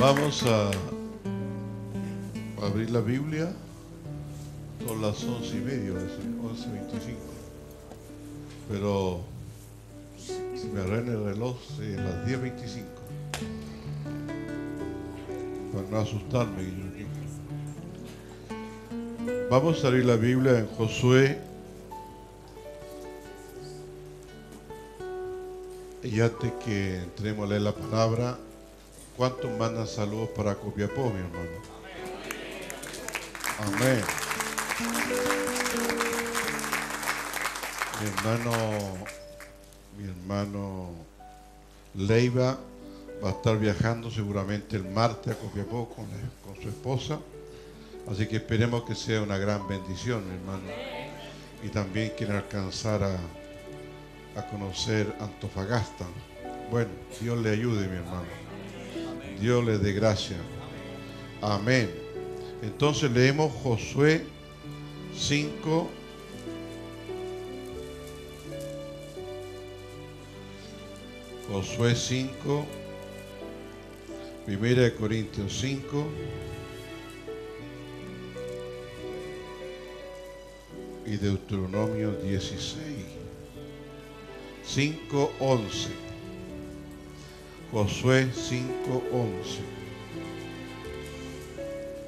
Vamos a abrir la Biblia. Son las 11:30, 11:25. Pero si me arregla el reloj, es las 10:25. Para no asustarme. Vamos a abrir la Biblia en Josué. Y antes que entremos a leer la palabra, ¿cuántos mandan saludos para Copiapó, mi hermano? Amén. Mi hermano Leiva va a estar viajando seguramente el martes a Copiapó con su esposa. Así que esperemos que sea una gran bendición, mi hermano. Y también quieren alcanzar a conocer Antofagasta. Bueno, Dios le ayude, mi hermano. Dios le dé gracia. Amén. Entonces leemos Josué 5 Josué 5 Primera de Corintios 5 y Deuteronomio 16 5:11. Josué 5:11.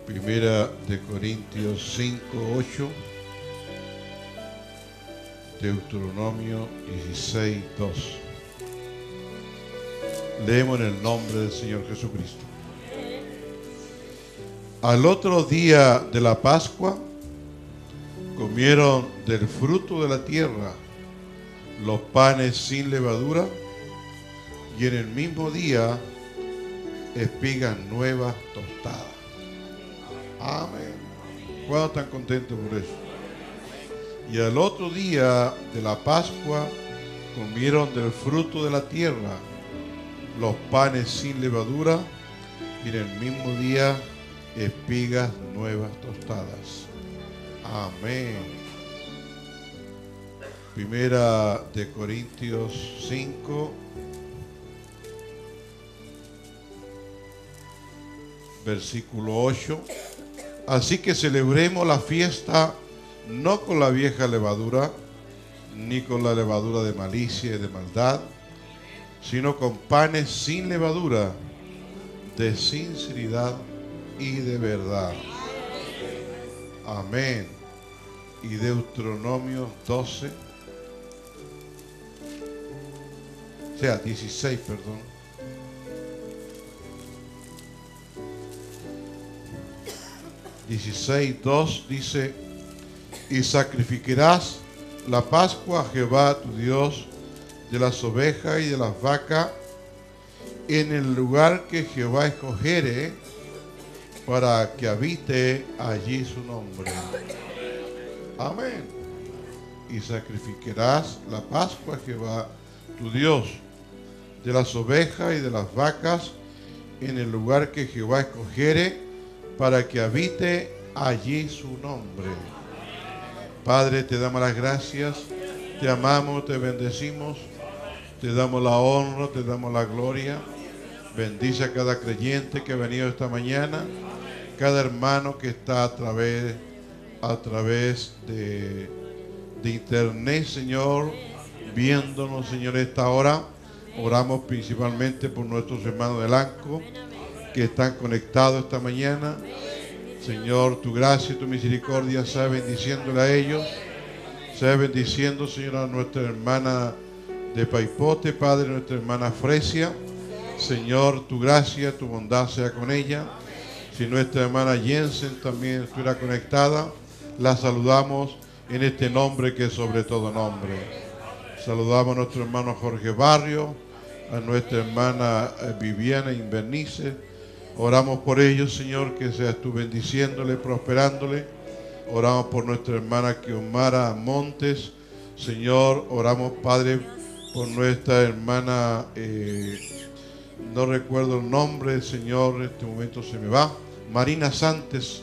Primera de Corintios 5:8. Deuteronomio 16:2. Leemos en el nombre del Señor Jesucristo. Al otro día de la Pascua comieron del fruto de la tierra los panes sin levadura, y en el mismo día espigas nuevas tostadas. Amén. ¿Cuándo están contentos por eso? Y al otro día de la Pascua comieron del fruto de la tierra los panes sin levadura, y en el mismo día espigas nuevas tostadas. Amén. Primera de Corintios 5, versículo 8. Así que celebremos la fiesta no con la vieja levadura, ni con la levadura de malicia y de maldad, sino con panes sin levadura, de sinceridad y de verdad. Amén. Y Deuteronomio 12. 16, perdón. Deuteronomio 16:2 dice: y sacrificarás la Pascua a Jehová tu Dios de las ovejas y de las vacas en el lugar que Jehová escogiere para que habite allí su nombre. Amén. Y sacrificarás la Pascua a Jehová tu Dios de las ovejas y de las vacas en el lugar que Jehová escogiere para que habite allí su nombre. Padre, te damos las gracias, te amamos, te bendecimos, te damos la honra, te damos la gloria. Bendice a cada creyente que ha venido esta mañana, cada hermano que está a través de internet, Señor, viéndonos, Señor, esta hora. Oramos principalmente por nuestros hermanos de Lanco que están conectados esta mañana. Señor, tu gracia y tu misericordia sea bendiciéndole a ellos. Sea bendiciendo, Señor, a nuestra hermana de Paipote, Padre, nuestra hermana Fresia. Señor, tu gracia, tu bondad sea con ella. Si nuestra hermana Jensen también estuviera conectada, la saludamos en este nombre que es sobre todo nombre. Saludamos a nuestro hermano Jorge Barrio, a nuestra hermana Viviana Invernice. Oramos por ellos, Señor, que seas tú bendiciéndole, prosperándole. Oramos por nuestra hermana Kiomara Montes. Señor, oramos, Padre, por nuestra hermana, no recuerdo el nombre, Señor, en este momento se me va, Marina Santos,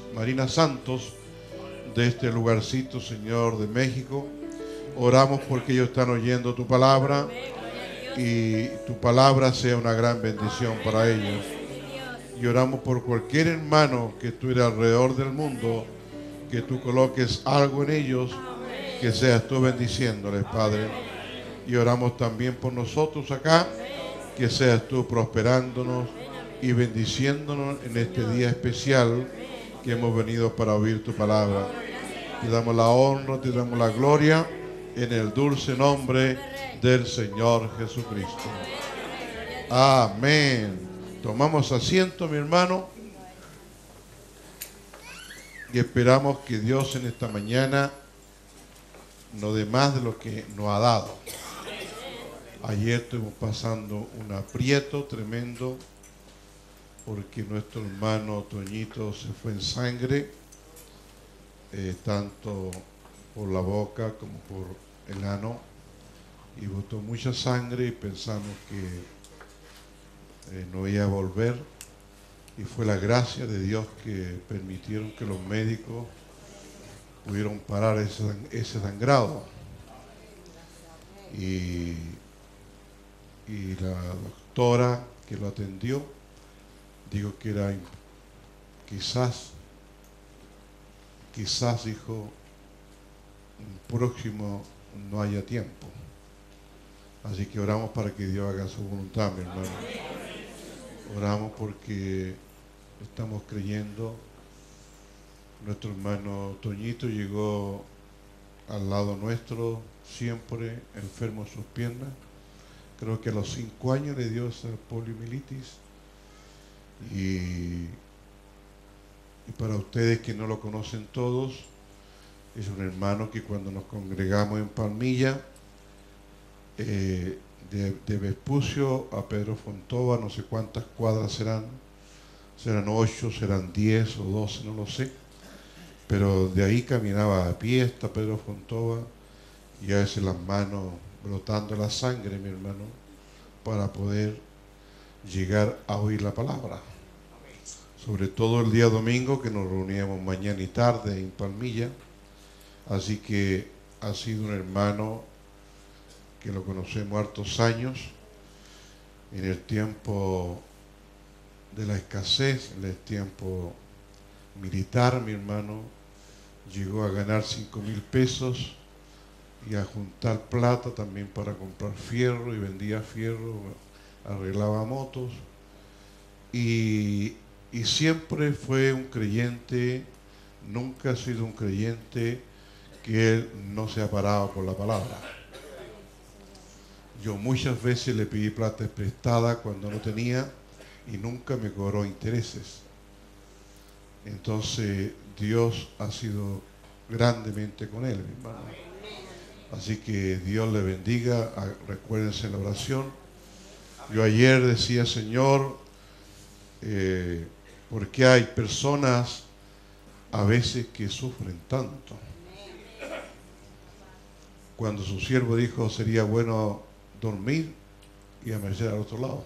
de este lugarcito, Señor, de México. Oramos porque ellos están oyendo tu palabra y tu palabra sea una gran bendición para ellos. y oramos por cualquier hermano que estuviera alrededor del mundo, que tú coloques algo en ellos, que seas tú bendiciéndoles, Padre. Y oramos también por nosotros acá, que seas tú prosperándonos y bendiciéndonos en este día especial que hemos venido para oír tu palabra. Te damos la honra, te damos la gloria, en el dulce nombre del Señor Jesucristo. Amén. Tomamos asiento, mi hermano, y esperamos que Dios en esta mañana nos dé más de lo que nos ha dado. Ayer estuvimos pasando un aprieto tremendo porque nuestro hermano Toñito se fue en sangre, tanto por la boca como por el ano, y botó mucha sangre y pensamos que no iba a volver, y fue la gracia de Dios que permitieron que los médicos pudieron parar ese sangrado, y la doctora que lo atendió dijo que era quizás dijo próximo no haya tiempo. Así que oramos para que Dios haga su voluntad, mi hermano. Oramos porque estamos creyendo. Nuestro hermano Toñito llegó al lado nuestro, siempre enfermo en sus piernas. Creo que a los 5 años le dio esa poliomielitis. Y para ustedes que no lo conocen todos, es un hermano que cuando nos congregamos en Palmilla, de Vespucio a Pedro Fontoba, no sé cuántas cuadras serán 8, serán 10 o 12, no lo sé, pero de ahí caminaba a pie hasta Pedro Fontoba, y a veces las manos brotando la sangre, mi hermano, para poder llegar a oír la palabra, sobre todo el día domingo, que nos reuníamos mañana y tarde en Palmilla. Así que ha sido un hermano que lo conocemos hartos años, en el tiempo de la escasez, en el tiempo militar, mi hermano, llegó a ganar 5.000 pesos y a juntar plata también para comprar fierro, y vendía fierro, arreglaba motos, y siempre fue un creyente, nunca ha sido un creyente que él no se ha parado por la palabra. Yo muchas veces le pedí plata prestada cuando no tenía y nunca me cobró intereses. Entonces Dios ha sido grandemente con él, mi hermano. Así que Dios le bendiga. Recuérdense la oración. Yo ayer decía, Señor, porque hay personas a veces que sufren tanto. Cuando su siervo dijo, sería bueno dormir y amanecer al otro lado.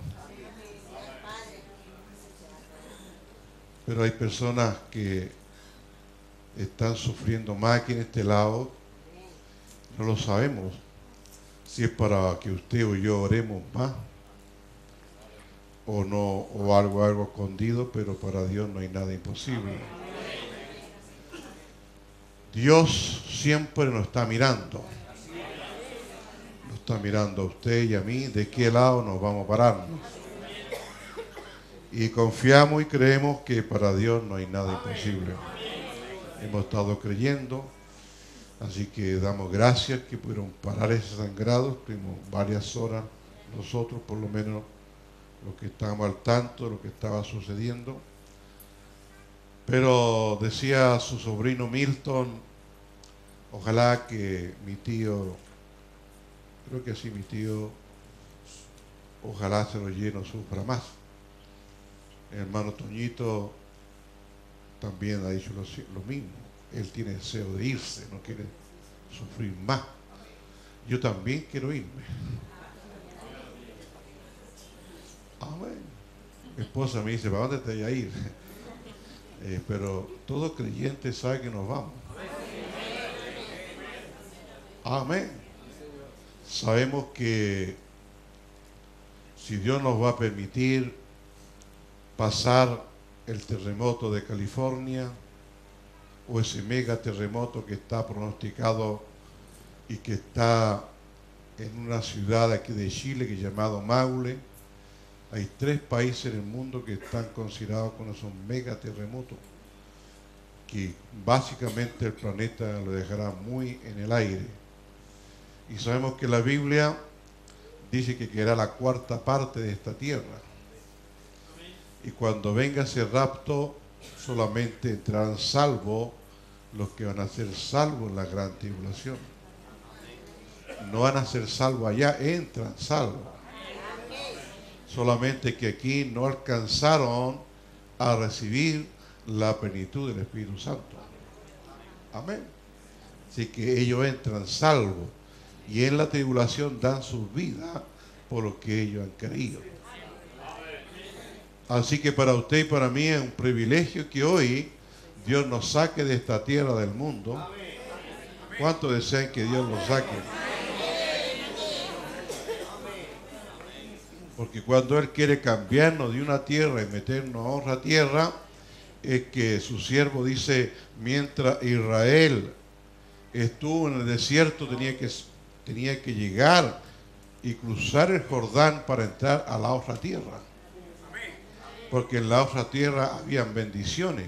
Pero hay personas que están sufriendo más aquí en este lado, no lo sabemos, si es para que usted o yo oremos más, o no, o algo escondido, pero para Dios no hay nada imposible. Dios siempre nos está mirando. Nos está mirando a usted y a mí, de qué lado nos vamos a pararnos. Y confiamos y creemos que para Dios no hay nada imposible. Hemos estado creyendo, así que damos gracias que pudieron parar ese sangrado. Estuvimos varias horas nosotros, por lo menos los que estábamos al tanto de lo que estaba sucediendo. Pero decía su sobrino Milton, ojalá que mi tío, creo que sí, mi tío, ojalá se lo lleno, sufra más. El hermano Toñito también ha dicho lo mismo. Él tiene deseo de irse, no quiere sufrir más. Yo también quiero irme. Amén. Mi esposa me dice, ¿para dónde te voy a ir? Pero todo creyente sabe que nos vamos. Amén. Sabemos que si Dios nos va a permitir pasar el terremoto de California o ese mega terremoto que está pronosticado y que está en una ciudad aquí de Chile que es llamado Maule. Hay 3 países en el mundo que están considerados como esos mega terremotos que básicamente el planeta lo dejará muy en el aire. Y sabemos que la Biblia dice que quedará la 4ª parte de esta tierra. Y cuando venga ese rapto, solamente entrarán salvos los que van a ser salvos en la gran tribulación. No van a ser salvos allá, entran salvos. Solamente que aquí no alcanzaron a recibir la plenitud del Espíritu Santo. Amén. Así que ellos entran salvos y en la tribulación dan su vida por lo que ellos han creído. Así que para usted y para mí es un privilegio que hoy Dios nos saque de esta tierra del mundo. ¿Cuántos desean que Dios nos saque? Porque cuando Él quiere cambiarnos de una tierra y meternos a otra tierra, es que su siervo dice, mientras Israel estuvo en el desierto, tenía que llegar y cruzar el Jordán para entrar a la otra tierra. Porque en la otra tierra habían bendiciones.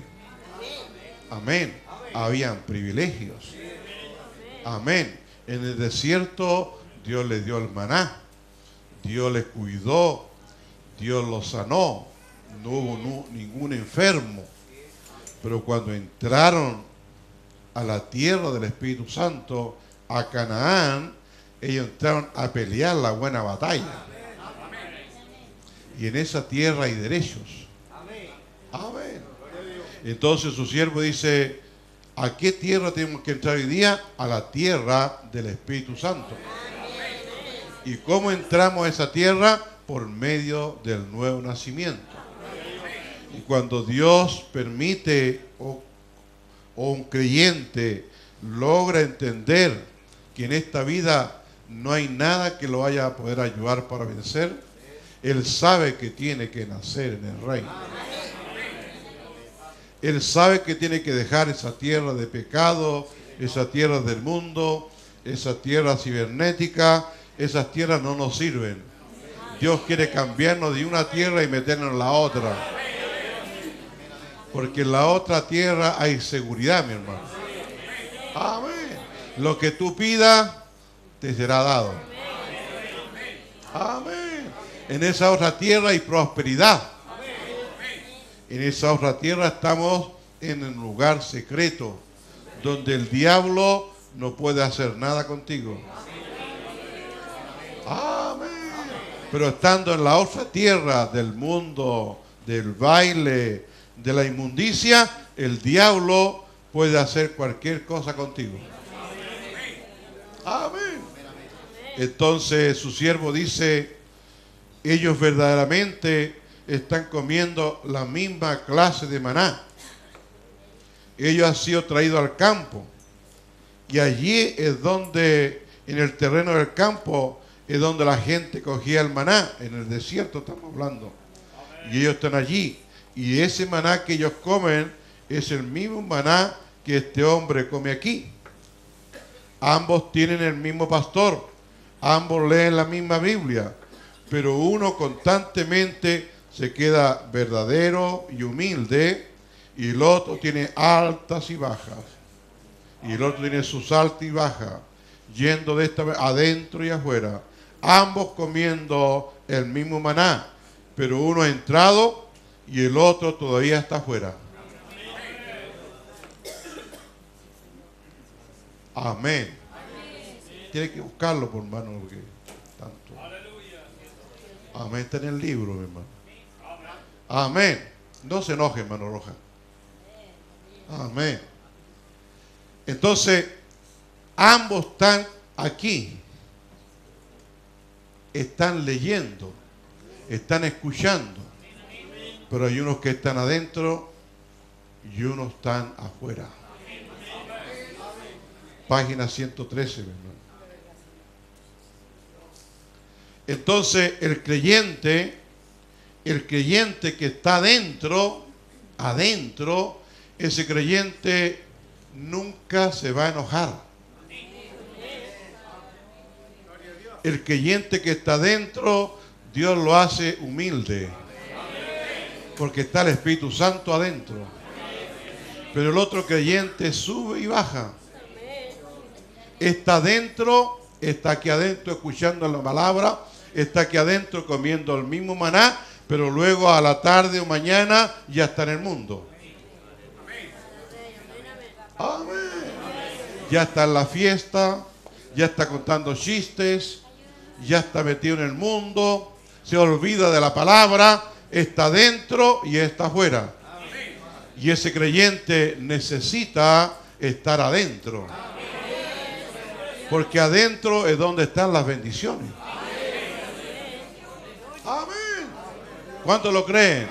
Amén. Habían privilegios. Amén. En el desierto Dios les dio el maná. Dios les cuidó. Dios los sanó. No hubo ningún enfermo. Pero cuando entraron a la tierra del Espíritu Santo, a Canaán, ellos entraron a pelear la buena batalla. Y en esa tierra hay derechos. Amén. Entonces su siervo dice, ¿a qué tierra tenemos que entrar hoy día? A la tierra del Espíritu Santo. ¿Y cómo entramos a esa tierra? Por medio del nuevo nacimiento. Y cuando Dios permite o un creyente logra entender que en esta vida no hay nada que lo vaya a poder ayudar para vencer, él sabe que tiene que nacer en el reino. Él sabe que tiene que dejar esa tierra de pecado, esa tierra del mundo, esa tierra cibernética. Esas tierras no nos sirven. Dios quiere cambiarnos de una tierra y meternos en la otra. Porque en la otra tierra hay seguridad, mi hermano. Amén. Lo que tú pidas, te será dado. Amén. En esa otra tierra hay prosperidad. En esa otra tierra estamos en un lugar secreto, donde el diablo no puede hacer nada contigo. Amén. Pero estando en la otra tierra del mundo, del baile, de la inmundicia, el diablo puede hacer cualquier cosa contigo. Amén. Entonces su siervo dice, ellos verdaderamente están comiendo la misma clase de maná. Ellos han sido traídos al campo. Y allí es donde, en el terreno del campo, es donde la gente cogía el maná. En el desierto estamos hablando. Y ellos están allí. Y ese maná que ellos comen es el mismo maná que este hombre come aquí. Ambos tienen el mismo pastor, ambos leen la misma Biblia, pero uno constantemente se queda verdadero y humilde, y el otro tiene altas y bajas, y el otro tiene sus altas y bajas, yendo de esta adentro y afuera, ambos comiendo el mismo maná, pero uno ha entrado y el otro todavía está afuera. Amén. Tiene que buscarlo, por hermano, porque tanto. Amén, está en el libro, mi hermano. Amén. No se enoje, hermano Roja. Amén. Entonces, ambos están aquí. Están leyendo. Están escuchando. Pero hay unos que están adentro y unos están afuera. Página 113, mi hermano. Entonces el creyente el creyente que está adentro, ese creyente nunca se va a enojar. El creyente que está adentro, Dios lo hace humilde, porque está el Espíritu Santo adentro. Pero el otro creyente sube y baja. Está adentro, está aquí adentro escuchando la palabra, está aquí adentro comiendo el mismo maná, pero luego a la tarde o mañana ya está en el mundo. Amén. Ya está en la fiesta, ya está contando chistes, ya está metido en el mundo, se olvida de la palabra, está adentro y está afuera. Y ese creyente necesita estar adentro, porque adentro es donde están las bendiciones. Amén. ¿Cuántos lo creen?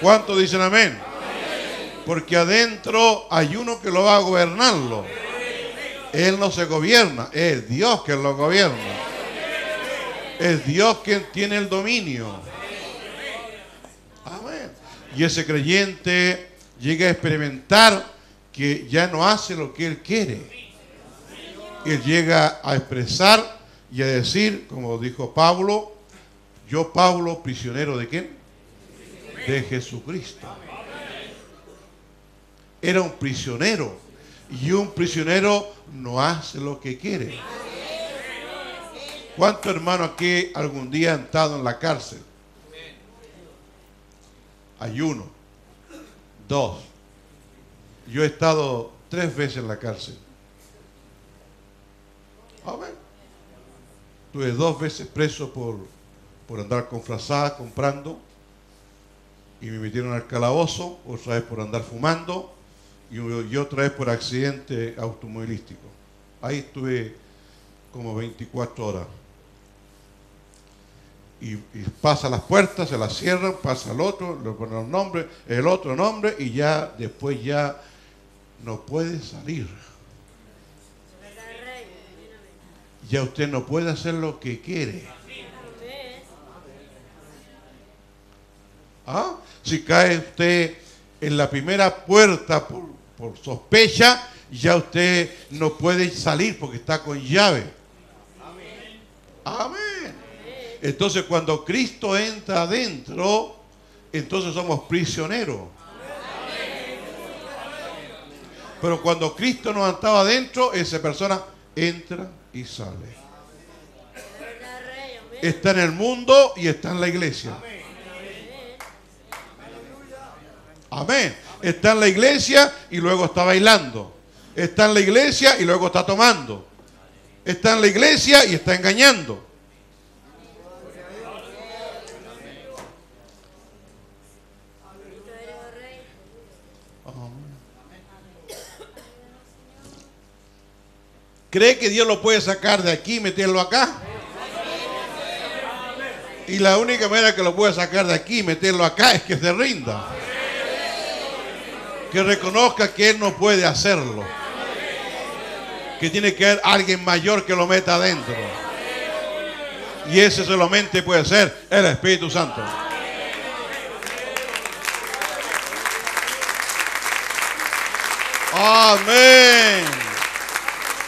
¿Cuántos dicen amén? Porque adentro hay uno que lo va a gobernarlo. Él no se gobierna, es Dios quien lo gobierna. Es Dios quien tiene el dominio. Amén. Y ese creyente llega a experimentar que ya no hace lo que él quiere. Él llega a expresar y a decir, como dijo Pablo, yo Pablo, prisionero ¿de quién? De Jesucristo. Era un prisionero, y un prisionero no hace lo que quiere. ¿Cuántos hermanos aquí algún día han estado en la cárcel? Hay uno, dos. Yo he estado 3 veces en la cárcel. Amén. Tuve 2 veces preso por andar con frazadas comprando, y me metieron al calabozo, otra vez por andar fumando y otra vez por accidente automovilístico. Ahí estuve como 24 horas. Y pasa las puertas, se las cierran, pasa al otro, le ponen un nombre, el otro nombre, y ya después ya no puede salir. Ya usted no puede hacer lo que quiere. ¿Ah? Si cae usted en la primera puerta por sospecha, ya usted no puede salir porque está con llave. Amén. Entonces cuando Cristo entra adentro, entonces somos prisioneros. Pero cuando Cristo nos estaba adentro, esa persona entra y sale. Está en el mundo y está en la iglesia. Amén. Está en la iglesia y luego está bailando. Está en la iglesia y luego está tomando. Está en la iglesia y está engañando. ¿Cree que Dios lo puede sacar de aquí y meterlo acá? Y la única manera que lo puede sacar de aquí y meterlo acá es que se rinda. Que reconozca que él no puede hacerlo. Que tiene que haber alguien mayor que lo meta adentro. Y ese solamente puede ser el Espíritu Santo. Amén.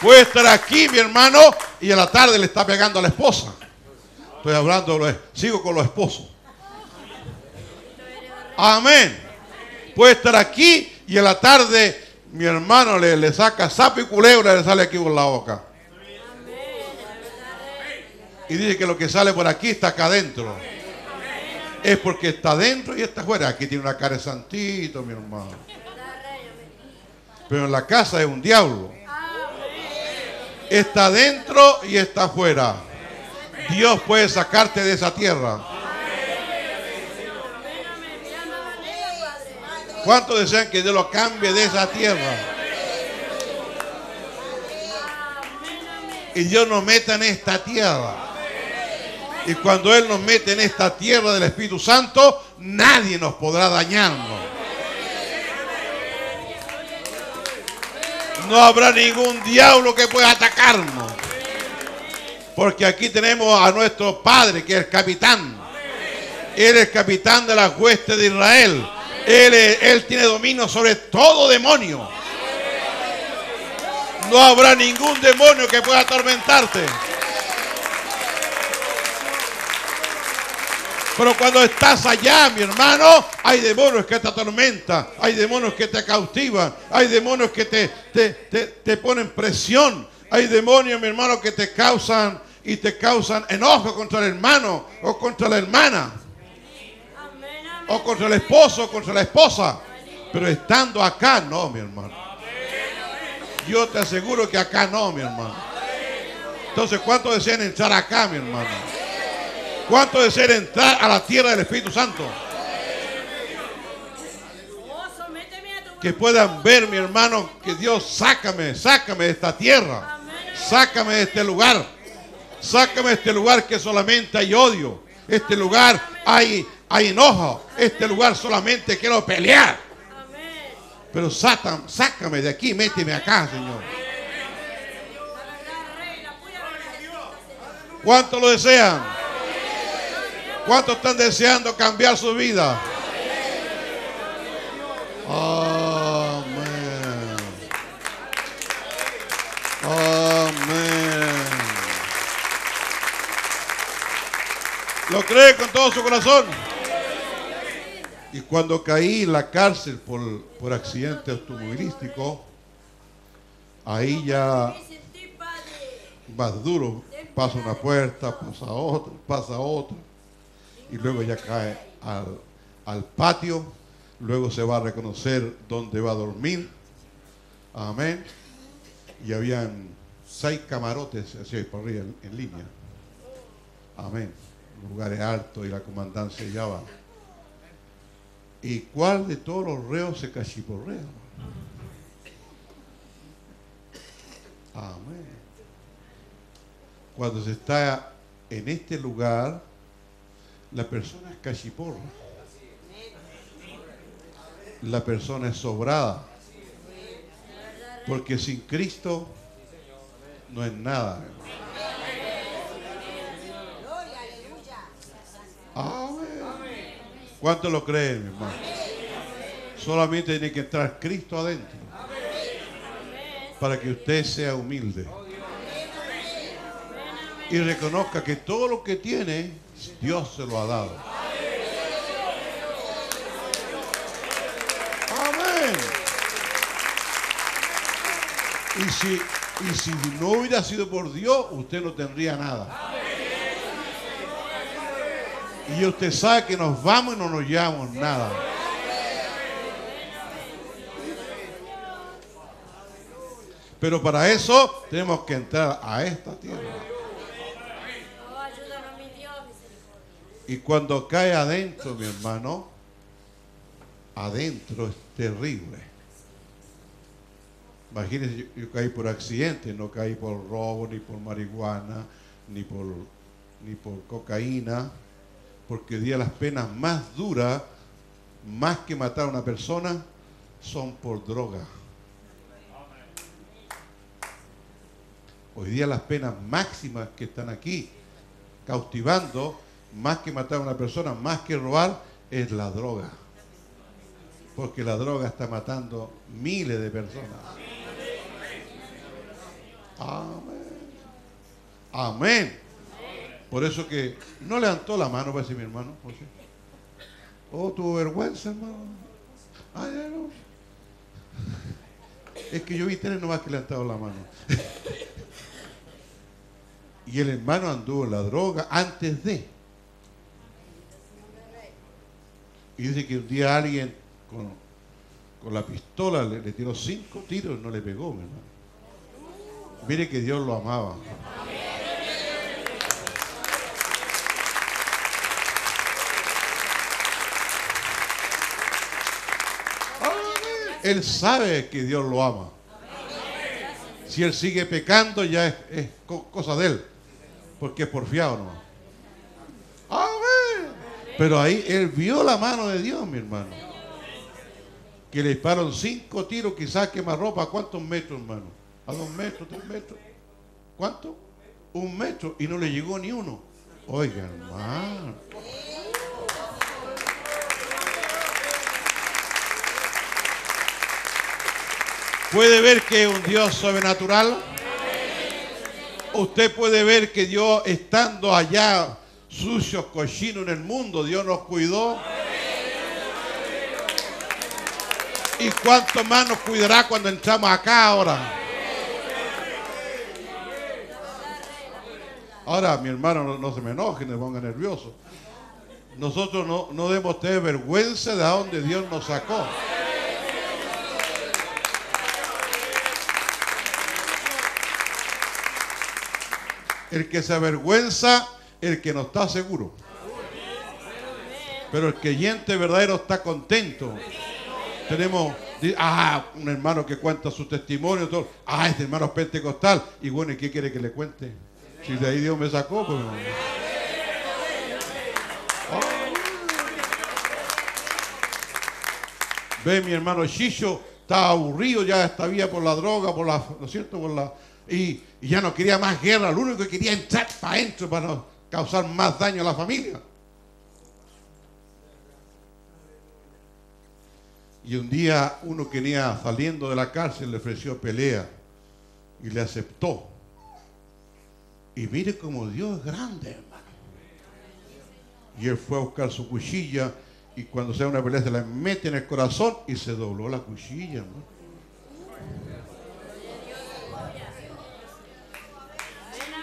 Puede estar aquí, mi hermano, y a la tarde le está pegando a la esposa. Estoy hablando, sigo con los esposos. Amén. Puede estar aquí y a la tarde mi hermano le saca sapo y culebra y le sale aquí por la boca. Y dice que lo que sale por aquí está acá adentro. Es porque está adentro y está afuera. Aquí tiene una cara de santito, mi hermano. Pero en la casa es un diablo. Está adentro y está afuera. Dios puede sacarte de esa tierra. ¿Cuántos desean que Dios lo cambie de esa tierra? Y Dios nos meta en esta tierra. Y cuando Él nos mete en esta tierra del Espíritu Santo, nadie nos podrá dañarnos. No habrá ningún diablo que pueda atacarnos. Porque aquí tenemos a nuestro Padre, que es el capitán. Él es capitán de las huestes de Israel. Él tiene dominio sobre todo demonio. No habrá ningún demonio que pueda atormentarte. Pero cuando estás allá, mi hermano, hay demonios que te atormentan, hay demonios que te cautivan, hay demonios que te ponen presión, hay demonios, mi hermano, que te causan y te causan enojo contra el hermano o contra la hermana o contra el esposo o contra la esposa. Pero estando acá, no, mi hermano. Yo te aseguro que acá no, mi hermano. Entonces, ¿cuántos desean entrar acá, mi hermano? ¿Cuántos desean entrar a la tierra del Espíritu Santo? Que puedan ver, mi hermano, que Dios, sácame de esta tierra. Sácame de este lugar. Sácame de este lugar que solamente hay odio. Este lugar hay enojo. Este lugar solamente quiero pelear. Pero sácame de aquí, méteme acá, Señor. ¿Cuántos lo desean? ¿Cuántos están deseando cambiar su vida? Amén. Amén. ¿Lo cree con todo su corazón? Y cuando caí en la cárcel por accidente automovilístico, ahí ya más duro, pasa una puerta, pasa otra. Y luego ya cae al patio, luego se va a reconocer dónde va a dormir. Amén. Y habían 6 camarotes así por arriba en línea. Amén. Lugares altos y la comandancia ya va. ¿Y cuál de todos los reos se cachiporrea? Amén. Cuando se está en este lugar, la persona es cachiporra. La persona es sobrada. Porque sin Cristo no es nada. Amén. ¿Cuántos lo creen, mi hermano? Solamente tiene que entrar Cristo adentro para que usted sea humilde y reconozca que todo lo que tiene Dios se lo ha dado. Amén. Y si no hubiera sido por Dios, usted no tendría nada. Y usted sabe que nos vamos y no nos llevamos nada. Pero para eso tenemos que entrar a esta tierra. Y cuando cae adentro, mi hermano, adentro es terrible. Imagínense, yo caí por accidente, no caí por robo, ni por marihuana, ni por cocaína, porque di a las penas más duras, más que matar a una persona, son por droga. Hoy día las penas máximas que están aquí, cautivando, más que matar a una persona, más que robar, es la droga. Porque la droga está matando miles de personas. Amén. Amén. Por eso que no levantó la mano para decir, mi hermano, José. Oh, tuvo vergüenza, hermano. Ay, no. Es que yo vi 3 nomás que levantaron la mano. Y el hermano anduvo en la droga antes de. Y dice que un día alguien con la pistola le tiró 5 tiros y no le pegó, mi hermano. Mire que Dios lo amaba. Él sabe que Dios lo ama. Si él sigue pecando ya es cosa de él, porque es porfiado nomás. Pero ahí él vio la mano de Dios, mi hermano. Que le dispararon 5 tiros, quizás quemarropa. ¿A cuántos metros, hermano? ¿A 2 metros, 3 metros? ¿Cuánto? 1 metro. Y no le llegó ni uno. Oiga, hermano. ¿Puede ver que es un Dios sobrenatural? Usted puede ver que Dios, estando allá sucios, cochinos en el mundo, Dios nos cuidó. ¿Y cuánto más nos cuidará cuando entramos acá ahora? Ahora, mi hermano, no se me enoje, no me ponga nervioso. Nosotros no debemos tener vergüenza de a dónde Dios nos sacó. El que se avergüenza, el que no está seguro. Pero el creyente verdadero está contento. Tenemos, un hermano que cuenta su testimonio, todo. Este hermano es pentecostal. Y bueno, ¿y qué quiere que le cuente? Si de ahí Dios me sacó, pues. Ve, mi hermano Chicho, estaba aburrido, ya estaba por la droga, por la, ¿no es cierto? Por la, y ya no quería más guerra, lo único que quería entrar para adentro, para no causar más daño a la familia. Y un día uno que venía saliendo de la cárcel le ofreció pelea y le aceptó. Y mire cómo Dios es grande, hermano. Y él fue a buscar su cuchilla y cuando se da una pelea se la mete en el corazón y se dobló la cuchilla, hermano.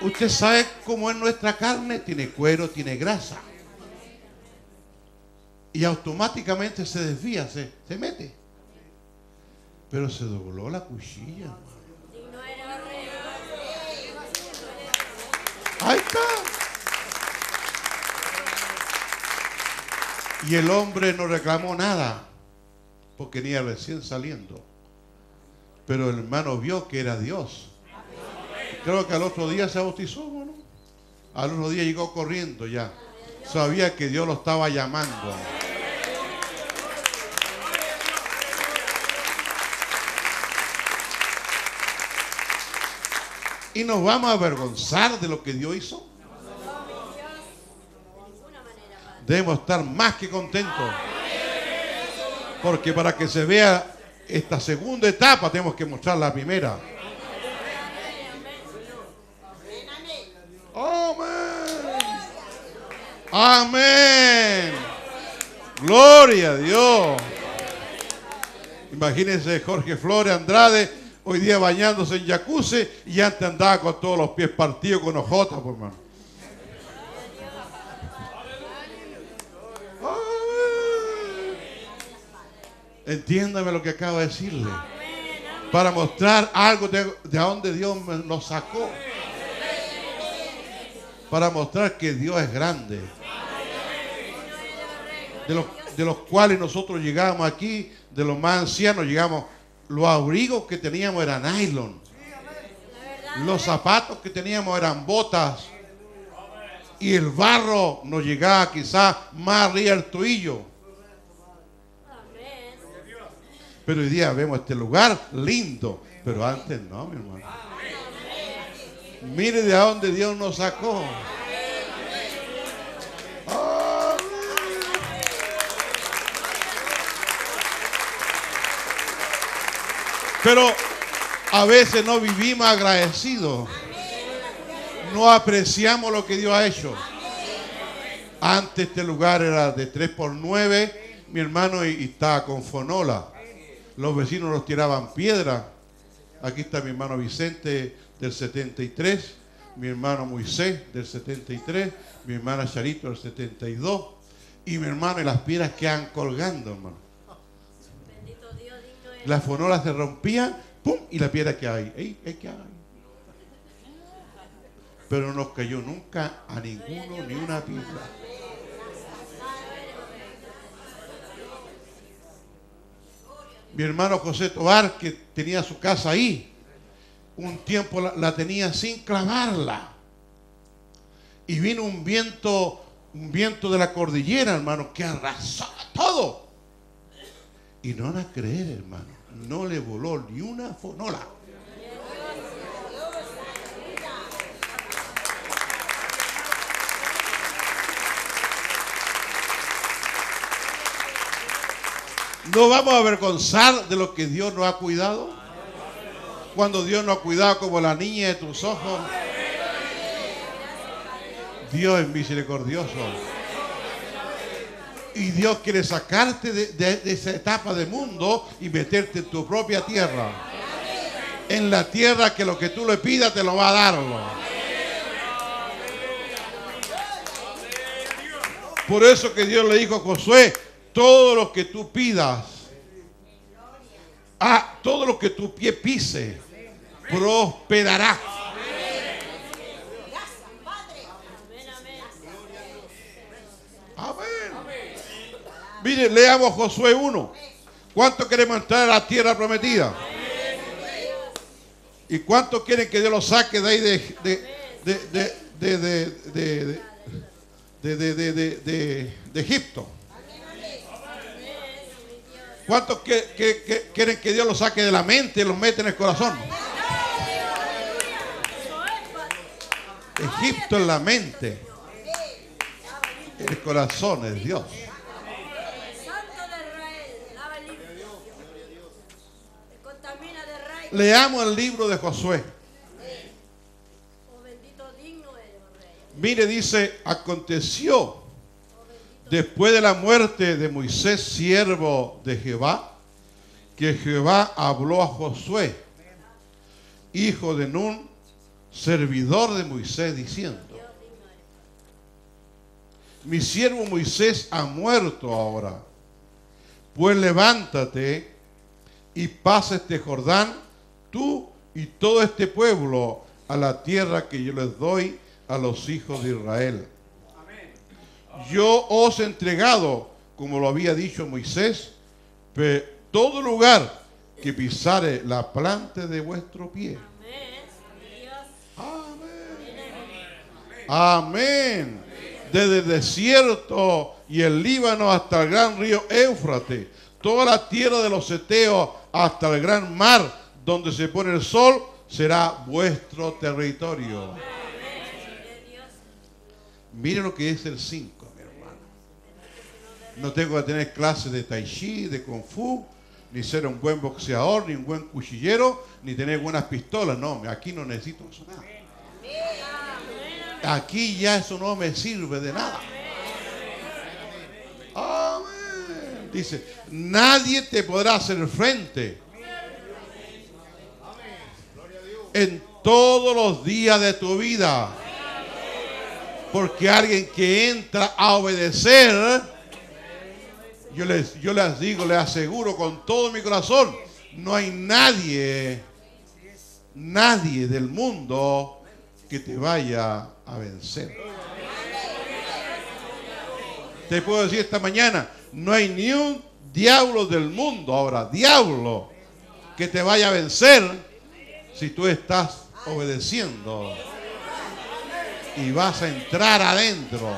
Usted sabe cómo es nuestra carne, tiene cuero, tiene grasa. Y automáticamente se desvía, se mete. Pero se dobló la cuchilla, hermano. Ahí está. Y el hombre no reclamó nada, porque venía recién saliendo. Pero el hermano vio que era Dios. Creo que al otro día se bautizó, ¿no? Al otro día llegó corriendo ya. Sabía que Dios lo estaba llamando. ¿Y nos vamos a avergonzar de lo que Dios hizo? Debemos estar más que contentos. Porque para que se vea esta segunda etapa, tenemos que mostrar la primera. ¡Amén! ¡Amén! ¡Gloria a Dios! Imagínense Jorge Flores Andrade hoy día bañándose en jacuzzi y antes andaba con todos los pies partidos con ojotas, por hermano. Entiéndame lo que acabo de decirle. Para mostrar algo de a dónde Dios nos sacó. Para mostrar que Dios es grande. De los cuales nosotros llegamos aquí, de los más ancianos llegamos. Los abrigos que teníamos eran nylon. Los zapatos que teníamos eran botas. Y el barro nos llegaba quizás más arriba al tobillo. Pero hoy día vemos este lugar lindo. Pero antes no, mi hermano. Mire de dónde Dios nos sacó. Pero a veces no vivimos agradecidos. No apreciamos lo que Dios ha hecho. Antes este lugar era de 3x9, mi hermano, y estaba con fonola. Los vecinos nos tiraban piedra. Aquí está mi hermano Vicente del 73, mi hermano Moisés del 73, mi hermana Charito del 72 y mi hermano, y las piedras quedan colgando, hermano. La fonola se rompía, ¡pum! Y la piedra que hay. Pero no nos cayó nunca a ninguno ni una piedra. Mi hermano José Tobar, que tenía su casa ahí, un tiempo la tenía sin clavarla. Y vino un viento de la cordillera, hermano, que arrasó todo. Y no van a creer, hermano, no le voló ni una fonola. ¿No vamos a avergonzar de lo que Dios nos ha cuidado? cuando Dios nos ha cuidado como la niña de tus ojos. Dios es misericordioso. Y Dios quiere sacarte de esa etapa del mundo y meterte en tu propia tierra. En la tierra que lo que tú le pidas te lo va a dar. Por eso que Dios le dijo a Josué, todo lo que tú pidas, todo lo que tu pie pise, prosperará. Amén. Mire, leamos Josué 1. ¿Cuánto queremos entrar a la tierra prometida? ¿Y cuánto quieren que Dios los saque de ahí de Egipto? ¿Cuántos quieren que Dios los saque de la mente y los mete en el corazón? Egipto es la mente. El corazón es Dios. Leamos el libro de Josué. Mire, dice, aconteció después de la muerte de Moisés, siervo de Jehová, que Jehová habló a Josué, hijo de Nun, servidor de Moisés, diciendo, mi siervo Moisés ha muerto ahora, pues levántate y pasa este Jordán, tú y todo este pueblo, a la tierra que yo les doy a los hijos de Israel. Yo os he entregado, como lo había dicho Moisés, todo lugar que pisare la planta de vuestro pie. Amén. Amén. Desde el desierto y el Líbano hasta el gran río Éufrates, toda la tierra de los heteos hasta el gran mar, donde se pone el sol, será vuestro territorio. Miren lo que es el 5. No tengo que tener clases de tai chi, de kung fu, ni ser un buen boxeador, ni un buen cuchillero, ni tener buenas pistolas. No, aquí no necesito eso, nada. Aquí ya eso no me sirve de nada. Amén. Dice, nadie te podrá hacer frente en todos los días de tu vida. Porque alguien que entra a obedecer, yo les digo, les aseguro con todo mi corazón, no hay nadie del mundo que te vaya a vencer. Te puedo decir esta mañana, no hay ni un diablo del mundo, ahora diablo, que te vaya a vencer si tú estás obedeciendo y vas a entrar adentro.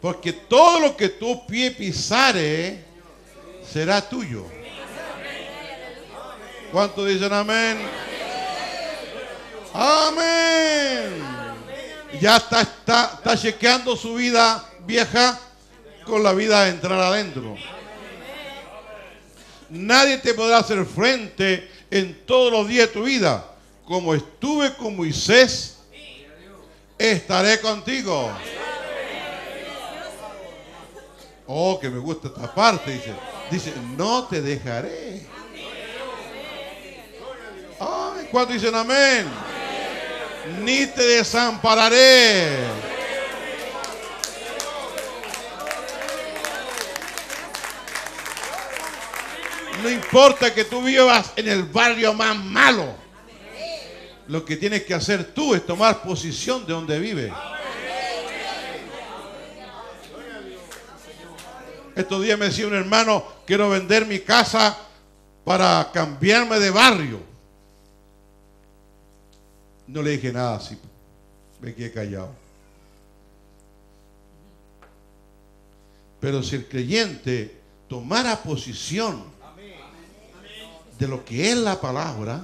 Porque todo lo que tu pie pisare será tuyo. ¿Cuántos dicen amén? Amén. Ya está chequeando su vida vieja con la vida de entrar adentro. Nadie te podrá hacer frente en todos los días de tu vida. Como estuve con Moisés, estaré contigo. Oh, que me gusta esta parte, dice, no te dejaré. Ay, ¿cuántos dicen amén? Amén. Ni te desampararé. Amén. No importa que tú vivas en el barrio más malo. Amén. Lo que tienes que hacer tú es tomar posición de donde vives. Estos días me decía un hermano, quiero vender mi casa para cambiarme de barrio. No le dije nada, así me quedé callado. Pero si el creyente tomara posición de lo que es la palabra,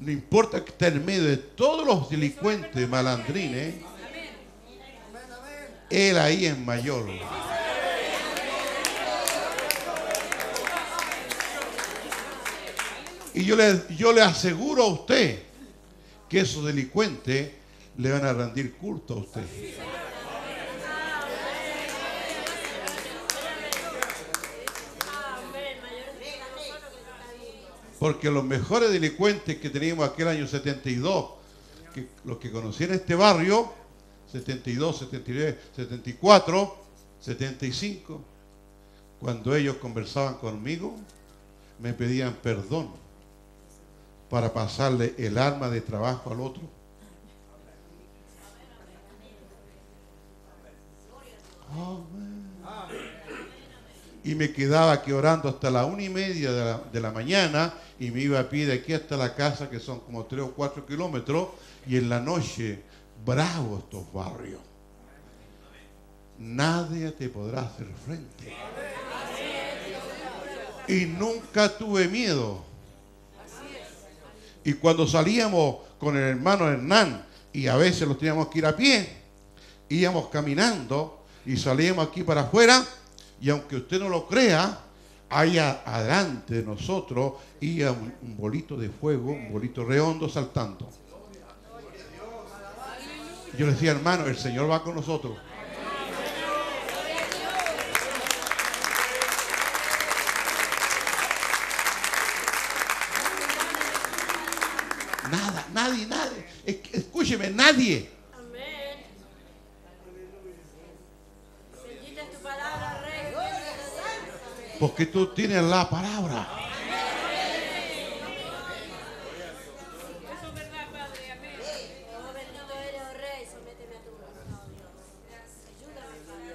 no importa que esté en medio de todos los delincuentes malandrines, él ahí es mayor. Y yo le aseguro a usted que esos delincuentes le van a rendir culto a usted. Porque los mejores delincuentes que teníamos aquel año 72, que los que conocían este barrio, 72, 79, 74, 75, cuando ellos conversaban conmigo, me pedían perdón para pasarle el arma de trabajo al otro. Y me quedaba aquí orando hasta la 1:30 de la mañana y me iba a pie de aquí hasta la casa, que son como 3 o 4 kilómetros, y en la noche, bravos estos barrios. Nadie te podrá hacer frente. Y nunca tuve miedo. Y cuando salíamos con el hermano Hernán, y a veces los teníamos que ir a pie, íbamos caminando y salíamos aquí para afuera, y aunque usted no lo crea, allá adelante de nosotros iba un bolito de fuego, un bolito redondo saltando. Yo le decía, hermano, el Señor va con nosotros. Nada, nadie, nadie. Escúcheme, nadie. Amén. Bendita tu palabra, Rey. Porque tú tienes la palabra. Eso es verdad, Padre. Amén. Bendito eres, Rey. Sométeme a tu palabra. Ayúdame,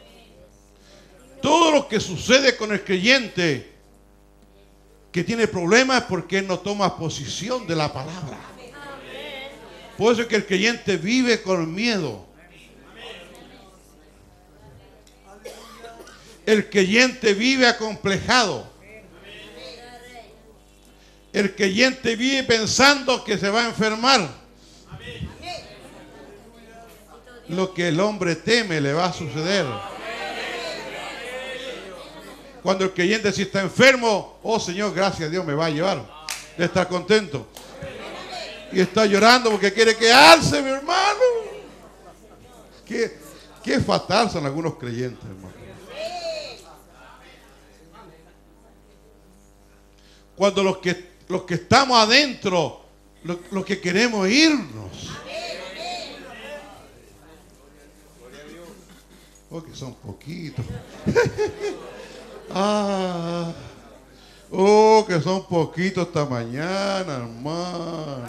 Padre. Todo lo que sucede con el creyente que tiene problemas porque él no toma posición de la palabra. Por eso es que el creyente vive con miedo. El creyente vive acomplejado. El creyente vive pensando que se va a enfermar. Lo que el hombre teme le va a suceder. Cuando el creyente si está enfermo, oh Señor, gracias a Dios me va a llevar de estar contento. Y está llorando porque quiere quedarse, mi hermano. Qué fatal son algunos creyentes, hermano. Cuando los que estamos adentro, los que queremos irnos. Porque son poquitos. Ah, oh, que son poquitos esta mañana, hermano.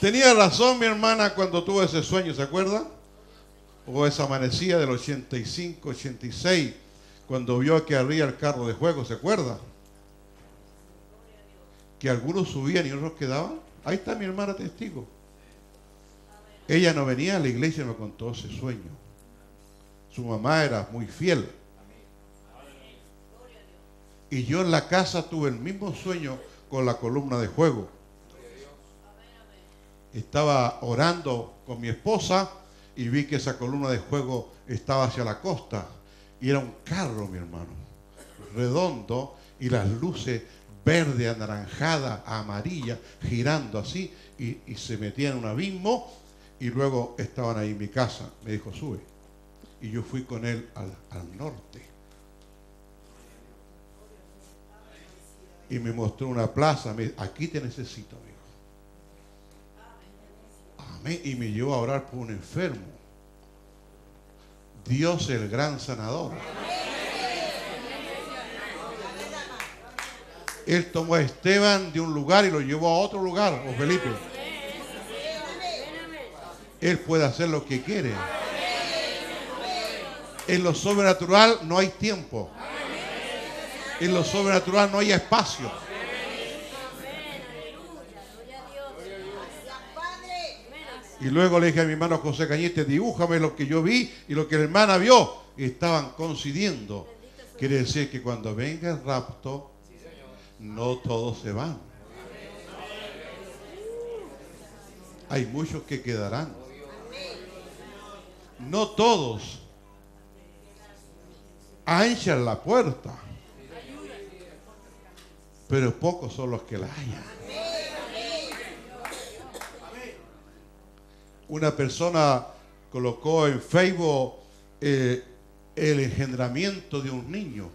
Tenía razón mi hermana cuando tuvo ese sueño, ¿se acuerda? O esa amanecía del 85, 86, cuando vio que arriba el carro de juego, ¿se acuerda? Que algunos subían y otros quedaban. Ahí está mi hermana testigo. Ella no venía a la iglesia y me contó ese sueño. Su mamá era muy fiel. Y yo en la casa tuve el mismo sueño con la columna de fuego. Estaba orando con mi esposa y vi que esa columna de fuego estaba hacia la costa. Y era un carro, mi hermano, redondo, y las luces verde, anaranjada, amarilla, girando así, y se metía en un abismo, y luego estaban ahí en mi casa. Me dijo, sube. Y yo fui con él al norte. Y me mostró una plaza, me dijo, aquí te necesito, amigo. Amén. Y me llevó a orar por un enfermo. Dios el gran sanador. Él tomó a Esteban de un lugar y lo llevó a otro lugar, o Felipe. Él puede hacer lo que quiere. En lo sobrenatural no hay tiempo. En lo sobrenatural no hay espacio. Y luego le dije a mi hermano José Cañete, dibújame lo que yo vi y lo que la hermana vio. Y estaban coincidiendo. Quiere decir que cuando venga el rapto, no todos se van. Hay muchos que quedarán. No todos. Ancha la puerta. pero pocos son los que la hallan. Una persona colocó en Facebook el engendramiento de un niño,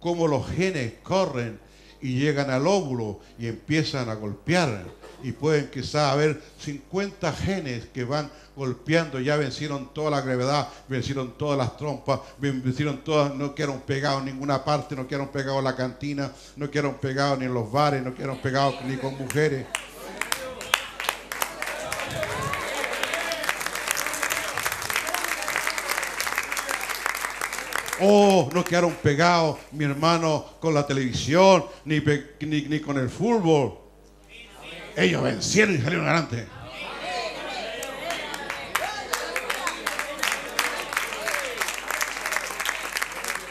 cómo los genes corren y llegan al óvulo y empiezan a golpear, y pueden quizás haber 50 genes que van golpeando. Ya vencieron toda la gravedad, vencieron todas las trompas, vencieron todas, no quedaron pegados en ninguna parte, no quedaron pegados en la cantina, no quedaron pegados ni en los bares, no quedaron pegados ni con mujeres. Oh, no quedaron pegados, mi hermano, con la televisión, ni con el fútbol. Ellos vencieron y salieron adelante.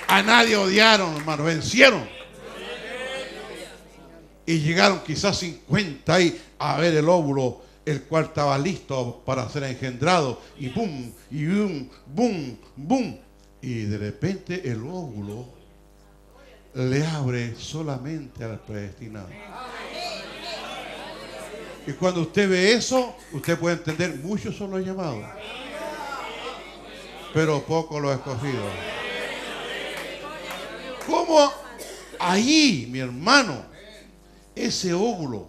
A nadie odiaron, hermano, vencieron. Y llegaron quizás 50 ahí a ver el óvulo, el cual estaba listo para ser engendrado. Y boom, y boom, boom, boom. Y de repente el óvulo le abre solamente al predestinado. Y cuando usted ve eso, usted puede entender, muchos son los llamados, pero pocos los escogidos. ¿Cómo ahí, mi hermano, ese óvulo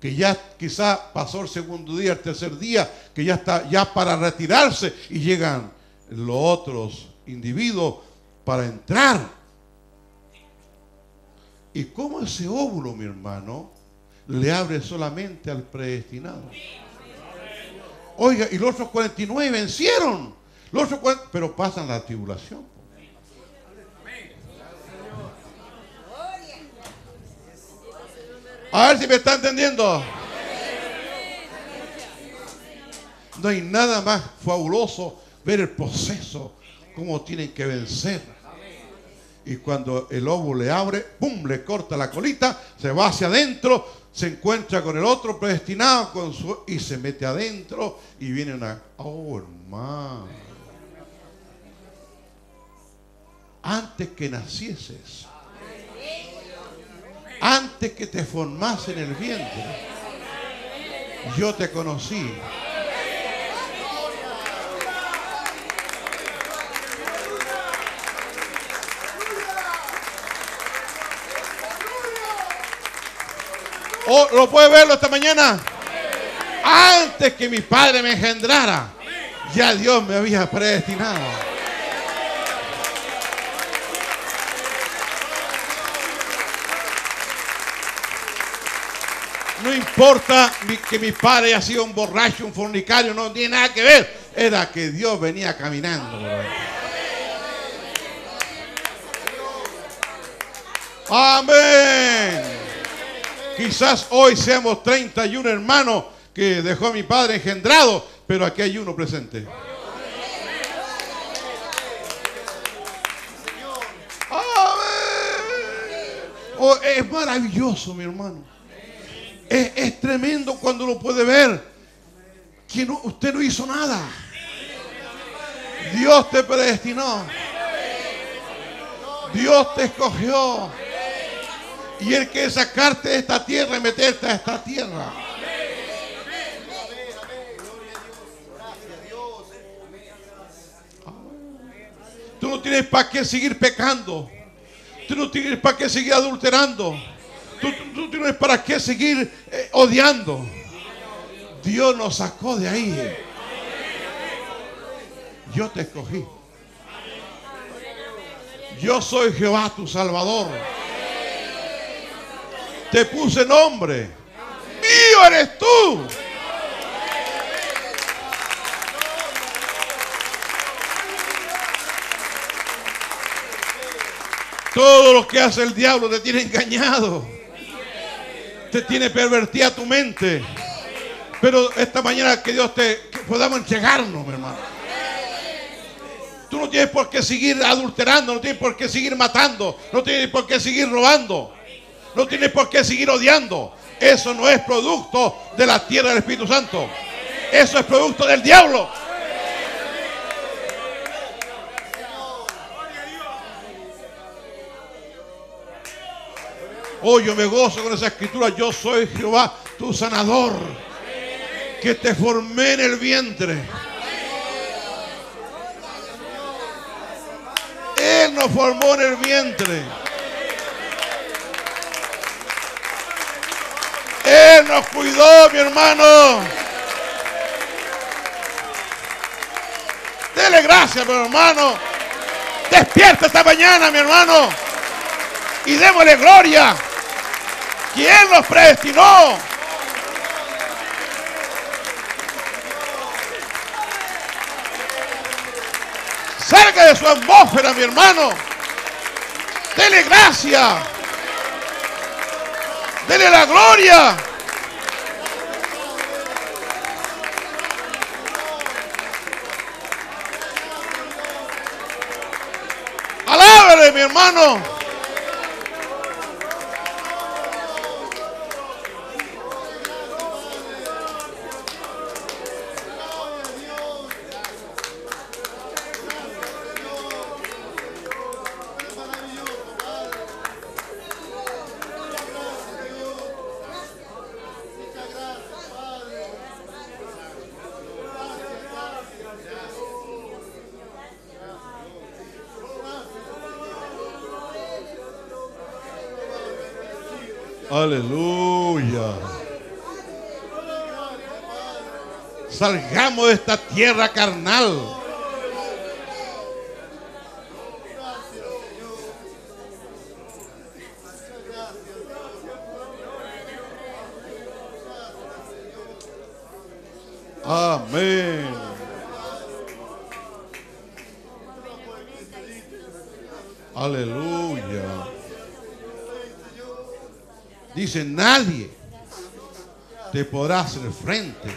que ya quizás pasó el segundo día, el tercer día, que ya está ya para retirarse, y llegan los otros individuos para entrar? ¿Y cómo ese óvulo, mi hermano, le abre solamente al predestinado? Oiga, y los otros 49 vencieron. Los otros 40, pero pasan la tribulación. A ver si me está entendiendo. No hay nada más fabuloso ver el proceso, cómo tienen que vencer. Y cuando el óvulo le abre, ¡pum!, le corta la colita, se va hacia adentro, se encuentra con el otro predestinado y se mete adentro, y viene una... ¡Oh, hermano! Antes que nacieses, antes que te formase en el vientre, yo te conocí. Oh, ¿lo puede verlo esta mañana? Antes que mi padre me engendrara, ya Dios me había predestinado. No importa que mi padre haya sido un borracho, un fornicario, no tiene nada que ver. Era que Dios venía caminando. Amén. Quizás hoy seamos 31 hermanos que dejó mi padre engendrado, pero aquí hay uno presente. Oh, es maravilloso, mi hermano. Es tremendo cuando lo puede ver, que no, usted no hizo nada. Dios te predestinó. Dios te escogió. Y Él quiere sacarte de esta tierra y meterte a esta tierra. Tú no tienes para qué seguir pecando. Tú no tienes para qué seguir adulterando. Tú tienes para qué seguir odiando. Dios nos sacó de ahí. Yo te escogí. Yo soy Jehová tu Salvador. Te puse nombre. Mío eres tú. Todo lo que hace el diablo te tiene engañado. Te tiene pervertida tu mente. Pero esta mañana que Dios que podamos entregarnos, mi hermano. Tú no tienes por qué seguir adulterando, no tienes por qué seguir matando, no tienes por qué seguir robando. No tienes por qué seguir odiando. Eso no es producto de la tierra del Espíritu Santo. Eso es producto del diablo. Oh, yo me gozo con esa escritura. Yo soy Jehová, tu sanador, que te formé en el vientre. Él nos formó en el vientre. Él nos cuidó, mi hermano. Dele gracias, mi hermano. Despierta esta mañana, mi hermano, y démosle gloria. ¿Quién nos predestinó? Salga de su atmósfera, mi hermano. Dele gracia. Dele la gloria. Alábele, mi hermano. Aleluya. Salgamos de esta tierra carnal. Amén. Aleluya. Dice, nadie te podrá hacer frente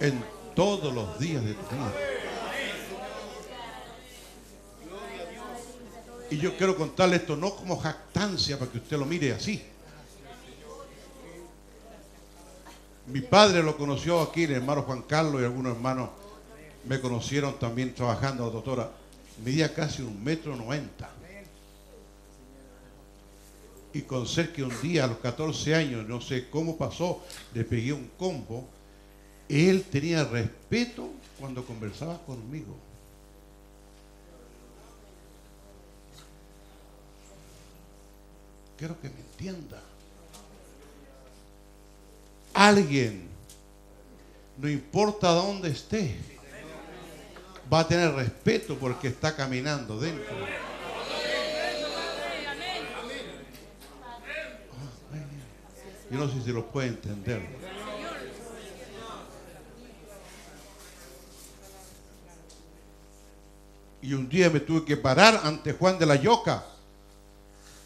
en todos los días de tu vida. Y yo quiero contarle esto no como jactancia para que usted lo mire así. Mi padre lo conoció aquí, el hermano Juan Carlos y algunos hermanos me conocieron también trabajando, doctora. Medía casi 1,90 m. Y con ser que un día, a los 14 años, no sé cómo pasó, le pegué un combo. Él tenía respeto cuando conversaba conmigo. Quiero que me entienda. Alguien, no importa dónde esté, va a tener respeto porque está caminando dentro. Yo no sé si lo puede entender. Y un día me tuve que parar ante Juan de la Yoca,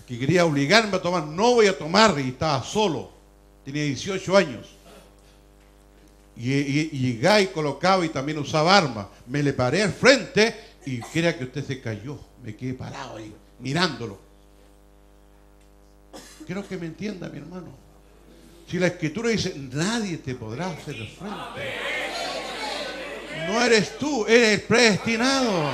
que quería obligarme a tomar. No voy a tomar, y estaba solo. Tenía 18 años. Y llegaba y colocaba y también usaba armas. Me le paré al frente y crea que usted se cayó. Me quedé parado ahí, mirándolo. Quiero que me entienda, mi hermano. Si la escritura dice, nadie te podrá hacer frente. No eres tú, eres el predestinado.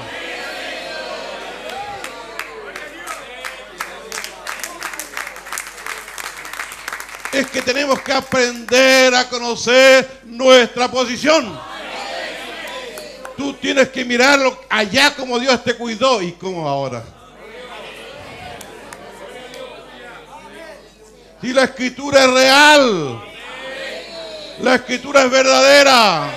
Es que tenemos que aprender a conocer nuestra posición. Tú tienes que mirarlo allá como Dios te cuidó y como ahora. Y la escritura es real. La escritura es verdadera.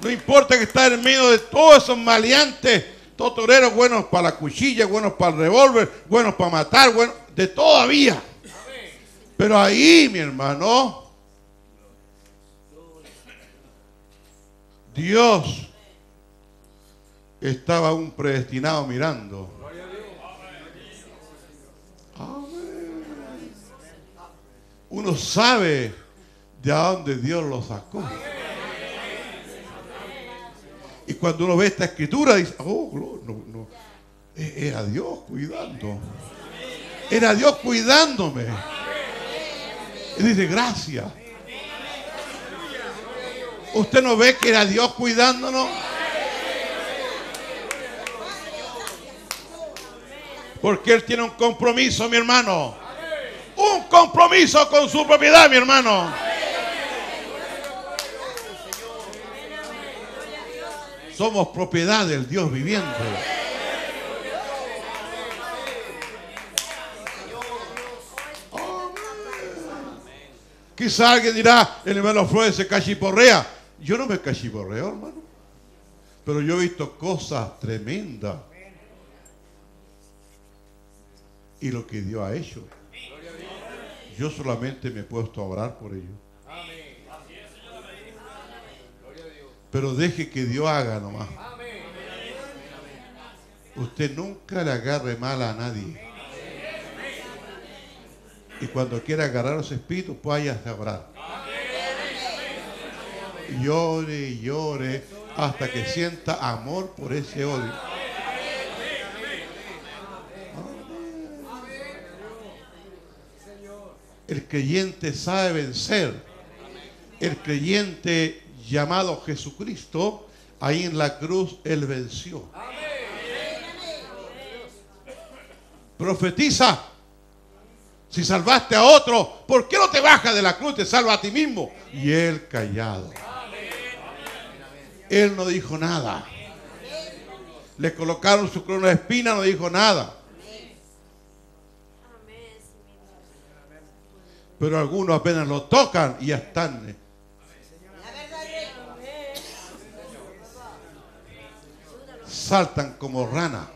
No importa que está en medio de todos esos maleantes, totoreros, buenos para la cuchilla, buenos para el revólver, buenos para matar, buenos de todavía. Pero ahí, mi hermano, Dios estaba un predestinado mirando. Amén. Uno sabe de a dónde Dios lo sacó. Y cuando uno ve esta escritura dice, oh, no, no. Era Dios cuidando. Era Dios cuidándome. Y dice, gracias. ¿Usted no ve que era Dios cuidándonos? porque él tiene un compromiso, mi hermano. Un compromiso con su propiedad, mi hermano. Somos propiedad del Dios viviente. Quizá alguien dirá, el hermano Flores se cachiporrea. Yo no me cachiporreo, hermano. Pero yo he visto cosas tremendas. Y lo que Dios ha hecho. Yo solamente me he puesto a orar por ello. Pero deje que Dios haga nomás. Usted nunca le agarre mal a nadie. Y cuando quiera agarrar los espíritus, vaya a orar. Llore y llore hasta que sienta amor por ese odio. El creyente sabe vencer. El creyente llamado Jesucristo, ahí en la cruz, él venció. Profetiza. Si salvaste a otro, ¿por qué no te bajas de la cruz? Te salva a ti mismo. Y él callado. Él no dijo nada. Le colocaron su corona de espina, no dijo nada. Pero algunos apenas lo tocan y ya están. Saltan como rana.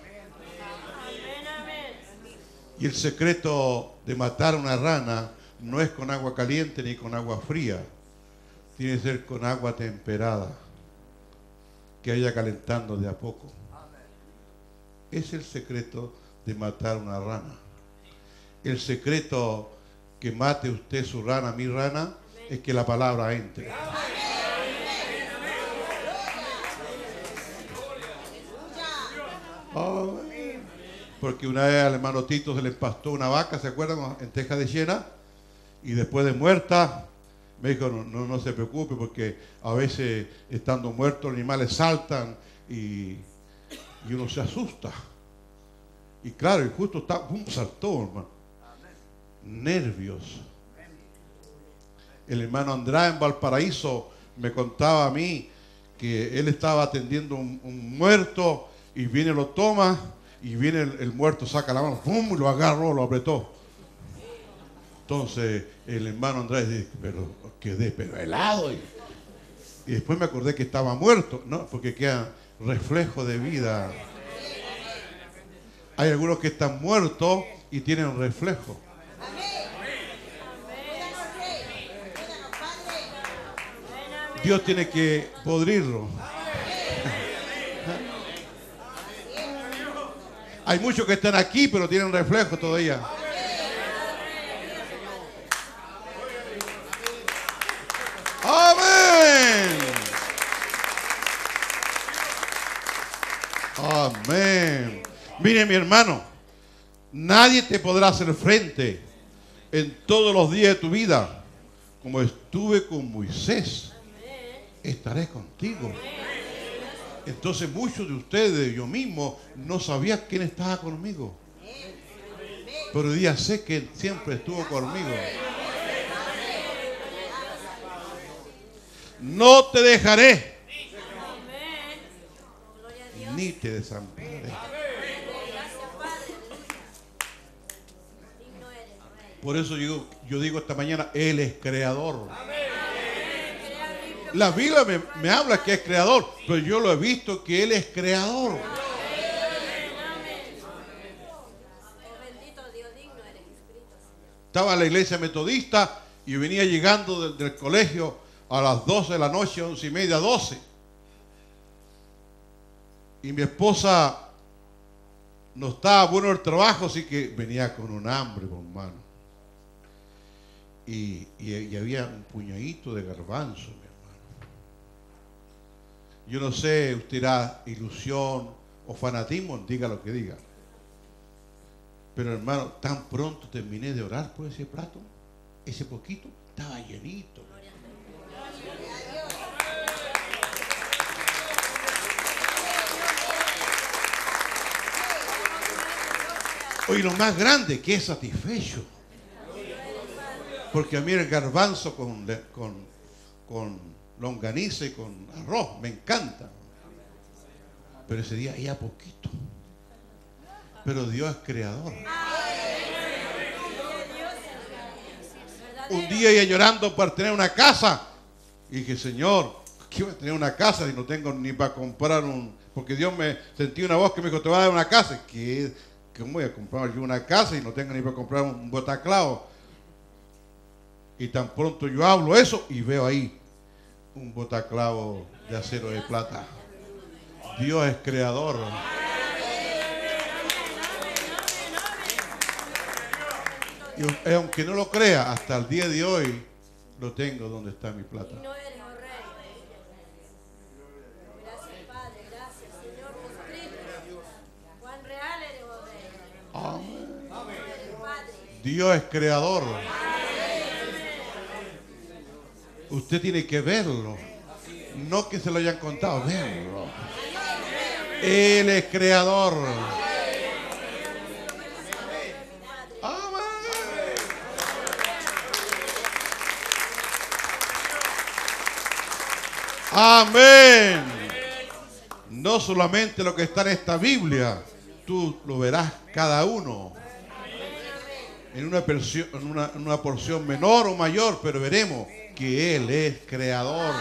Y el secreto de matar a una rana no es con agua caliente ni con agua fría. Tiene que ser con agua temperada, que vaya calentando de a poco. Es el secreto de matar una rana. El secreto que mate usted su rana, mi rana, es que la palabra entre. Oh, porque una vez al hermano Tito se le empastó una vaca, ¿se acuerdan? En teja de llena, y después de muerta, me dijo, no se preocupe, porque a veces estando muertos los animales saltan y uno se asusta. Y claro, y justo está, ¡pum!, saltó, hermano. Nervios. El hermano Andrés en Valparaíso me contaba a mí que él estaba atendiendo un muerto y viene, lo toma, y viene el muerto, saca la mano, ¡pum!, y lo agarró, lo apretó. Entonces el hermano Andrés dice, pero quedé pero helado. Y después me acordé que estaba muerto, ¿no? Porque queda reflejo de vida. Hay algunos que están muertos y tienen reflejo. Dios tiene que podrirlo. Hay muchos que están aquí pero tienen reflejo todavía. Amén. Amén. Mire, mi hermano, nadie te podrá hacer frente en todos los días de tu vida. Como estuve con Moisés, estaré contigo. Entonces muchos de ustedes, yo mismo, no sabía quién estaba conmigo, pero hoy día sé que él siempre estuvo conmigo. No te dejaré, ni te desampararé. Por eso yo digo esta mañana, él es creador. La Biblia me habla que es creador, pero yo lo he visto que él es creador. Estaba en la iglesia metodista y venía llegando del colegio a las 12 de la noche, 11:30, 12. Y mi esposa no estaba bueno el trabajo, así que venía con un hambre, con mano. Y había un puñadito de garbanzo, mi hermano. Yo no sé, usted dirá ilusión o fanatismo, diga lo que diga. Pero hermano, tan pronto terminé de orar por ese plato, ese poquito, estaba llenito. Oye, lo más grande, que es satisfecho. Porque a mí el garbanzo con longaniza y con arroz me encanta. Pero ese día ya poquito. Pero Dios es creador. Un día ya llorando para tener una casa. Y dije, Señor, ¿qué voy a tener una casa si no tengo ni para comprar un? Porque Dios me sentí una voz que me dijo, te voy a dar una casa. ¿Qué? ¿Cómo voy a comprar yo una casa y no tengo ni para comprar un botaclao? Y tan pronto yo hablo eso y veo ahí un botaclavo de acero de plata. Dios es creador. Y aunque no lo crea, hasta el día de hoy lo tengo donde está mi plata. Dios es creador. Usted tiene que verlo, no que se lo hayan contado, verlo. Él es creador. Amén. Amén. No solamente lo que está en esta Biblia, tú lo verás cada uno. En una porción menor o mayor, pero veremos que Él es creador.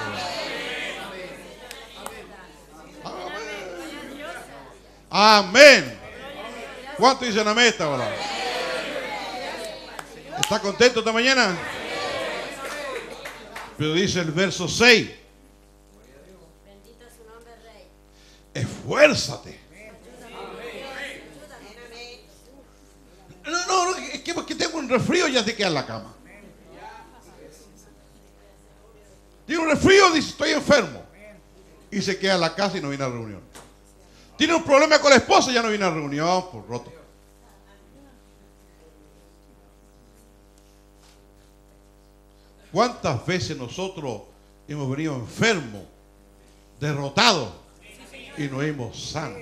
Amén. Amén. ¿Cuánto dicen amén esta hora? ¿Está contento esta mañana? Pero dice el verso 6. Bendito es su nombre, Rey. Esfuérzate. No, es que porque tengo un resfrío ya se queda en la cama. Tiene un resfrío, dice, estoy enfermo. Y se queda en la casa y no viene a la reunión. Tiene un problema con la esposa y ya no viene a la reunión, por roto. ¿Cuántas veces nosotros hemos venido enfermos, derrotados y nos hemos sanos?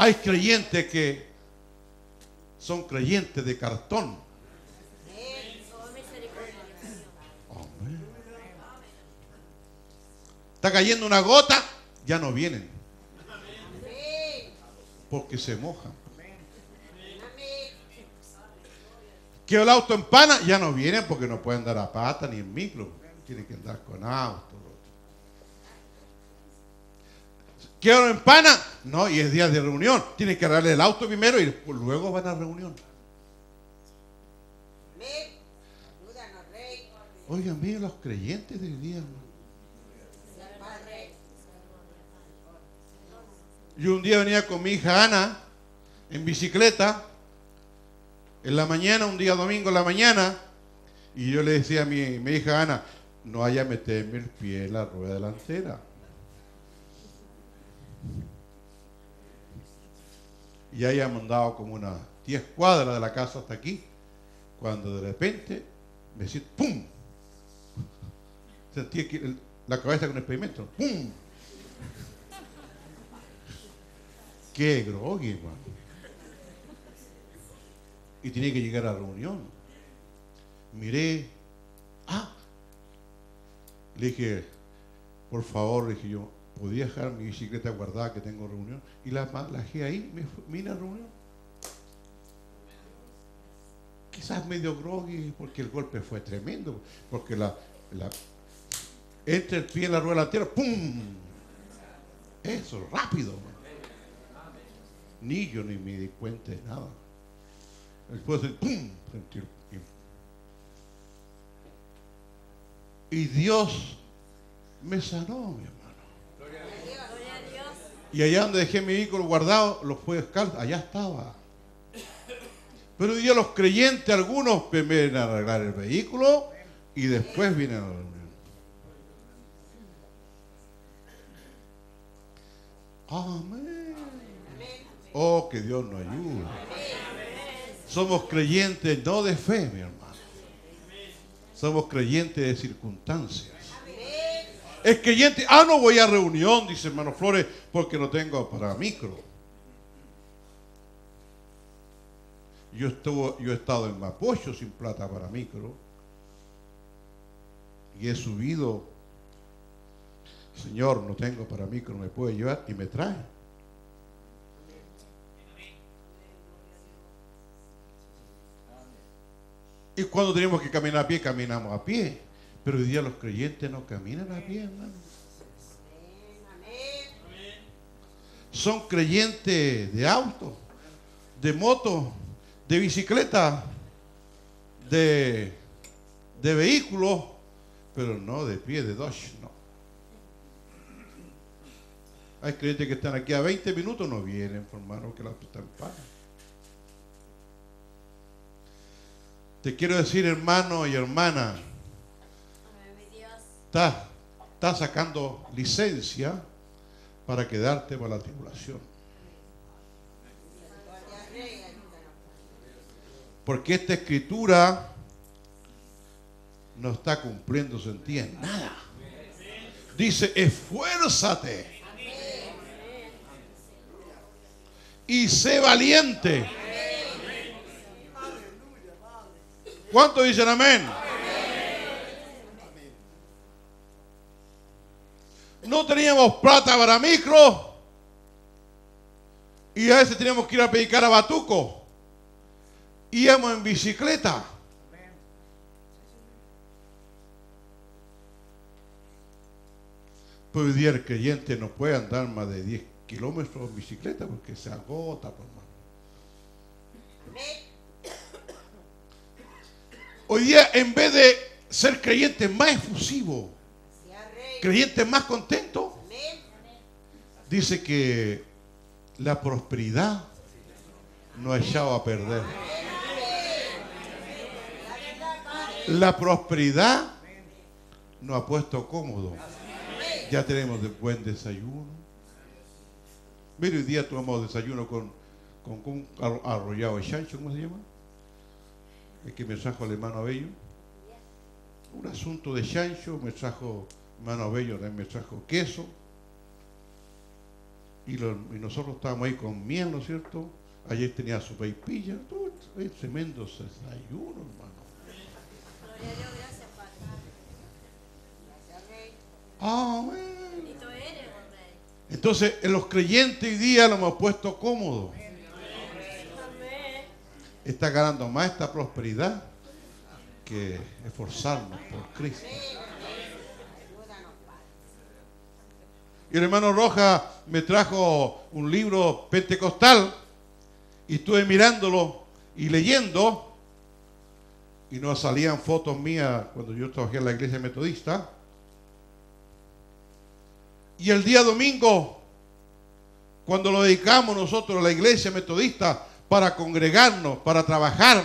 Hay creyentes que son creyentes de cartón. Hombre. Está cayendo una gota, ya no vienen. Porque se mojan. Que el auto empana, ya no vienen porque no pueden andar a pata ni en micro. Tienen que andar con auto. ¿Quiero empana? No, y es día de reunión. Tienen que arreglar el auto primero y luego van a reunión. Oigan, miren los creyentes del día. Yo un día venía con mi hija Ana en bicicleta en la mañana, un día domingo en la mañana, y yo le decía a mi hija Ana, no vaya a meterme el pie en la rueda delantera. Y ahí han mandado como unas 10 cuadras de la casa hasta aquí, cuando de repente me siento ¡pum! Sentí aquí la cabeza con el pavimento, ¡pum! ¡Qué grogui, man! Y tenía que llegar a la reunión. Miré, ¡ah! Le dije, por favor, le dije yo, podía dejar mi bicicleta guardada que tengo reunión, y la dejé ahí, me vine a reunión. Quizás medio groggy porque el golpe fue tremendo, porque entre el pie en la rueda delantera, ¡pum! Eso, rápido. Ni yo ni me di cuenta de nada. Después el ¡pum! Sentí el pie. Y Dios me sanó, mi amor. Y allá donde dejé mi vehículo guardado, los fue descalzo, allá estaba. Pero hoy día los creyentes, algunos vienen a arreglar el vehículo y después vienen a la reunión. Amén. Oh, que Dios nos ayude. Somos creyentes no de fe, mi hermano. Somos creyentes de circunstancias. es creyente. Ah, no voy a reunión, dice hermano Flores, porque no tengo para micro. Yo he estado en Mapocho sin plata para micro y he subido. Señor, no tengo para micro, me puede llevar, y me trae. Y cuando tenemos que caminar a pie, caminamos a pie. Pero hoy día los creyentes no caminan a pie, hermano. Son creyentes de auto, de moto, de bicicleta, de vehículo, pero no de pie, de Dodge, no. Hay creyentes que están aquí a 20 minutos, no vienen, hermano, que la están pagando. Te quiero decir, hermano y hermana, está sacando licencia para quedarte para la tribulación. Porque esta escritura no está cumpliéndose en ti en nada. Dice, esfuérzate y sé valiente. ¿Cuántos dicen amén? Amén. No teníamos plata para micro y a veces teníamos que ir a predicar a Batuco. Íbamos en bicicleta. Pues hoy día el creyente no puede andar más de 10 kilómetros en bicicleta porque se agota, por mano. Amén. Hoy día, en vez de ser creyentes más efusivos, creyentes más contentos, dice que la prosperidad nos ha echado a perder. La prosperidad nos ha puesto cómodos. Ya tenemos buen desayuno. Mire, hoy día tomamos desayuno con un arrollado de chancho, ¿cómo se llama? Es que me trajo el hermano Abello. Un asunto de chancho, me trajo hermano Abello, me trajo queso. Y nosotros estábamos ahí con miel, ¿no es cierto? Ayer tenía su paipilla, todo es tremendo desayuno, hermano. Gloria a Dios, gracias, Padre. Gracias, Rey. Amén. Entonces, los creyentes hoy día lo hemos puesto cómodo. Está ganando más esta prosperidad que esforzarnos por Cristo. Y el hermano Rojas me trajo un libro pentecostal y estuve mirándolo y leyendo y no salían fotos mías cuando yo trabajé en la iglesia metodista. Y el día domingo, cuando lo dedicamos nosotros a la iglesia metodista, para congregarnos, para trabajar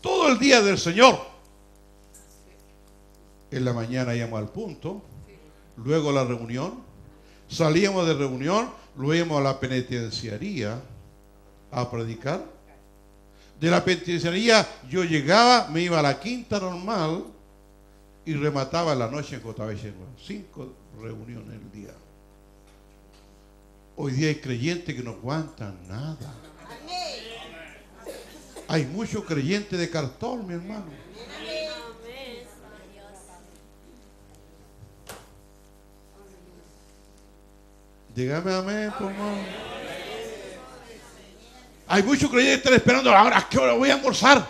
todo el día del Señor. En la mañana íbamos al punto, luego la reunión, salíamos de reunión, luego íbamos a la penitenciaría a predicar. De la penitenciaría yo llegaba, me iba a la quinta normal y remataba la noche en Cotabellengo. 5 reuniones el día. Hoy día hay creyentes que no aguantan nada. Hay muchos creyentes de cartón, mi hermano. Dígame amén, por favor. Hay muchos creyentes que están esperando ahora, ¿a qué hora voy a almorzar?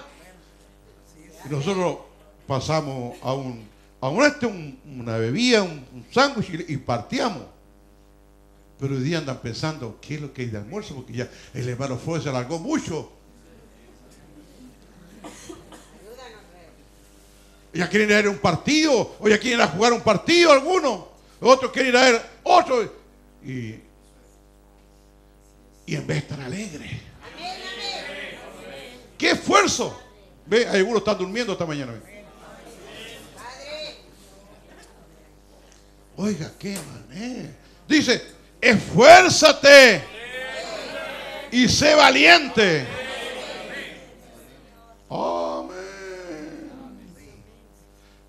Y nosotros pasamos a una bebida, un sándwich y partíamos. Pero hoy día andan pensando, ¿qué es lo que hay de almuerzo? Porque ya el hermano Flores se alargó mucho. Ya quieren ir a ver un partido, o ya quieren ir a jugar un partido alguno, otros quieren ir a ver otro. Y en vez de estar alegres. ¡Qué esfuerzo! Ve, algunos están durmiendo esta mañana. Oiga, qué manera. Dice, esfuérzate y sé valiente. Amén.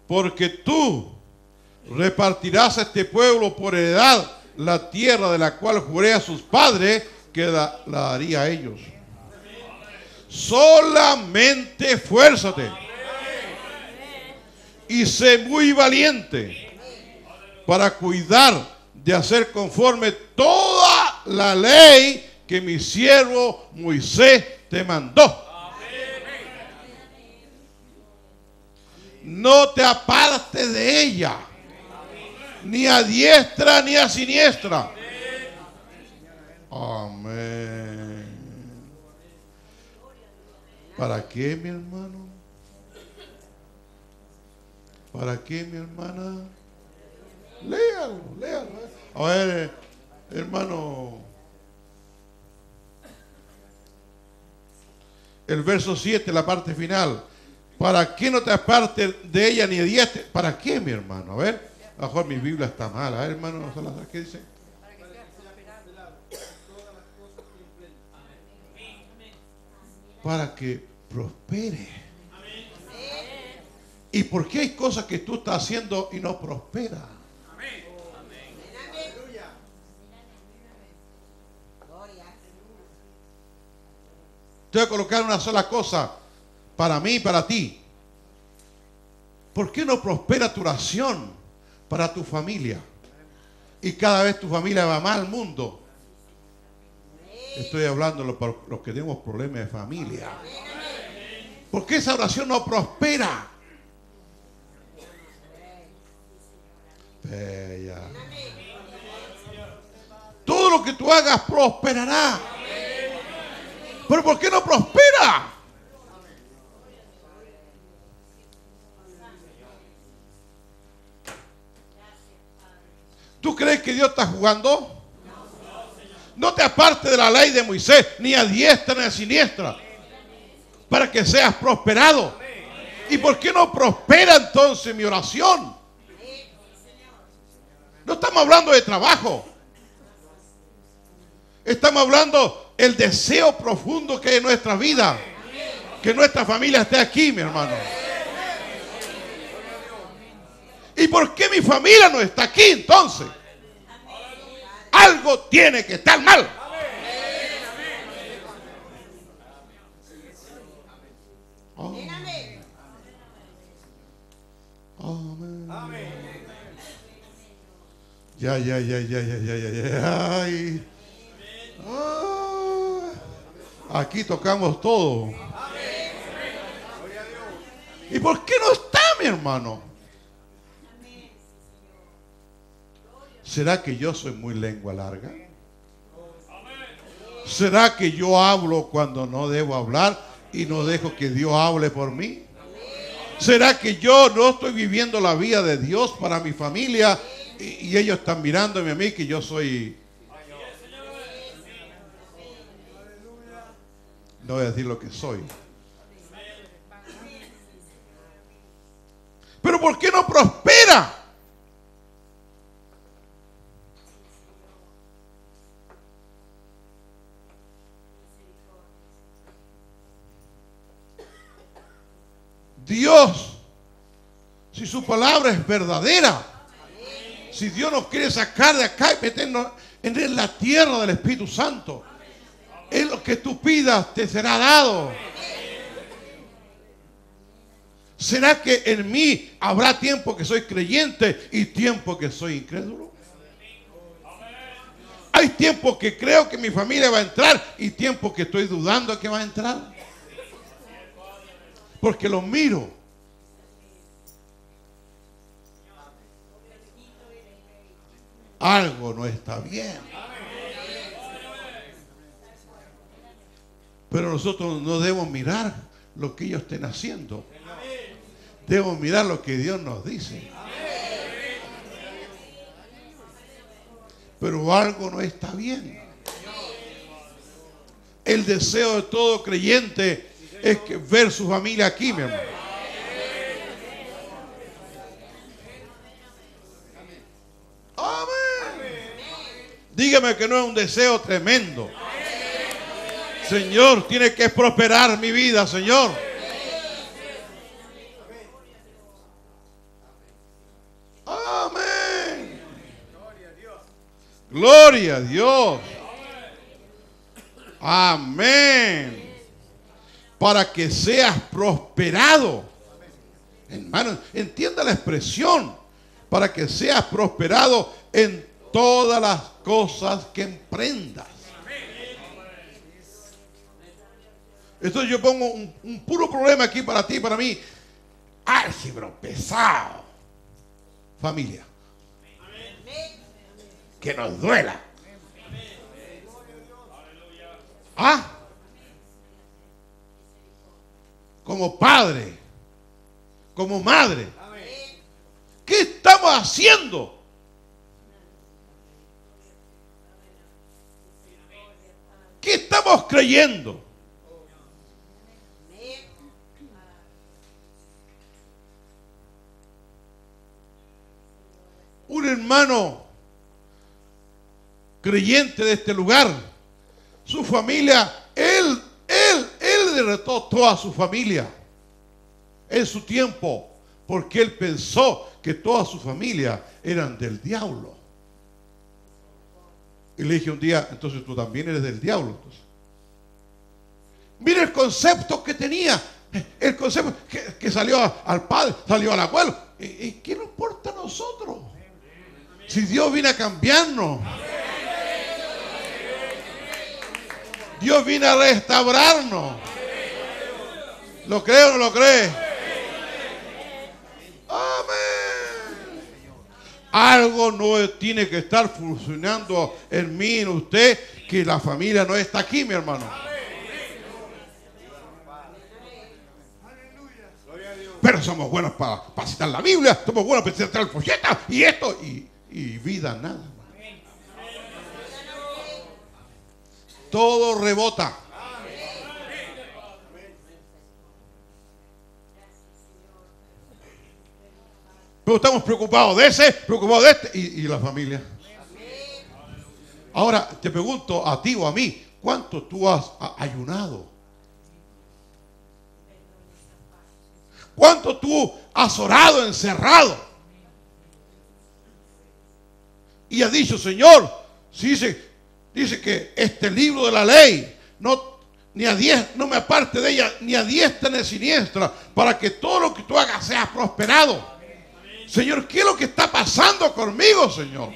Porque tú Repartirás a este pueblo por heredad la tierra de la cual juré a sus padres que la daría a ellos. Solamente esfuérzate y sé muy valiente para cuidar de hacer conforme toda la ley que mi siervo Moisés te mandó. No te apartes de ella, ni a diestra ni a siniestra. Amén. ¿Para qué, mi hermano? ¿Para qué, mi hermana? Léalo, léalo. A ver, hermano. El verso 7, la parte final. ¿Para qué no te apartes de ella ni de diestra? ¿Para qué, mi hermano? A ver, a lo mejor mi Biblia está mala, ¿eh, hermano? ¿Qué dice? Para que prospere. ¿Y por qué hay cosas que tú estás haciendo y no prospera? Te voy a colocar una sola cosa para mí y para ti. ¿Por qué no prospera tu oración para tu familia? Y cada vez tu familia va más al mundo. Estoy hablando para los que tenemos problemas de familia. ¿Por qué esa oración no prospera? Bella. Todo lo que tú hagas prosperará. ¿Pero por qué no prospera? ¿Tú crees que Dios está jugando? No te apartes de la ley de Moisés, ni a diestra ni a siniestra, para que seas prosperado. ¿Y por qué no prospera entonces mi oración? No estamos hablando de trabajo. Estamos hablando del deseo profundo que hay en nuestra vida. Que nuestra familia esté aquí, mi hermano. ¿Y por qué mi familia no está aquí entonces? Algo tiene que estar mal. Oh. Amén. Ya. Ay. Ah, aquí tocamos todo. ¿Y por qué no está, mi hermano? ¿Será que yo soy muy lengua larga? ¿Será que yo hablo cuando no debo hablar y no dejo que Dios hable por mí? ¿Será que yo no estoy viviendo la vida de Dios para mi familia y ellos están mirándome a mí que yo soy... No voy a decir lo que soy. ¿Pero por qué no prospera? Dios, si su palabra es verdadera, si Dios nos quiere sacar de acá y meternos en la tierra del Espíritu Santo, es lo que tú pidas te será dado. ¿Será que en mí habrá tiempo que soy creyente y tiempo que soy incrédulo? Hay tiempo que creo que mi familia va a entrar y tiempo que estoy dudando que va a entrar. Porque los miro. Algo no está bien. Pero nosotros no debemos mirar lo que ellos estén haciendo. Debemos mirar lo que Dios nos dice. Pero algo no está bien. El deseo de todo creyente es que ver su familia aquí, mi hermano. Amén. Dígame que no es un deseo tremendo. Señor, tiene que prosperar mi vida, Señor. Amén. Gloria a Dios. Amén. Para que seas prosperado. Hermano, entienda la expresión. Para que seas prosperado en todas las cosas que emprendas. Entonces yo pongo un puro problema aquí para ti y para mí. Álgebra pesado. Familia. Que nos duela. ¿Ah? Como padre, como madre, ¿qué estamos haciendo? ¿Qué estamos creyendo? Un hermano creyente de este lugar, su familia, él derrotó toda su familia en su tiempo, porque él pensó que toda su familia eran del diablo. Y le dije un día, entonces tú también eres del diablo. Entonces, mira el concepto que tenía, el concepto que salió al padre, salió al abuelo. ¿Qué nos importa a nosotros? Si Dios viene a cambiarnos. Dios viene a restaurarnos. ¿Lo cree o no lo cree? Amén. Algo no tiene que estar funcionando en mí, en usted, que la familia no está aquí, mi hermano. Pero somos buenos para citar la Biblia, somos buenos para citar las folletas y esto, y vida nada. Todo rebota. Pero estamos preocupados de ese, preocupados de este y la familia. Ahora te pregunto a ti o a mí, ¿cuánto tú has ayunado? ¿Cuánto tú has orado encerrado? Y has dicho, Señor, si dice que este libro de la ley no me aparte de ella ni a diestra ni a siniestra, para que todo lo que tú hagas sea prosperado. Amén. Señor, ¿qué es lo que está pasando conmigo, Señor?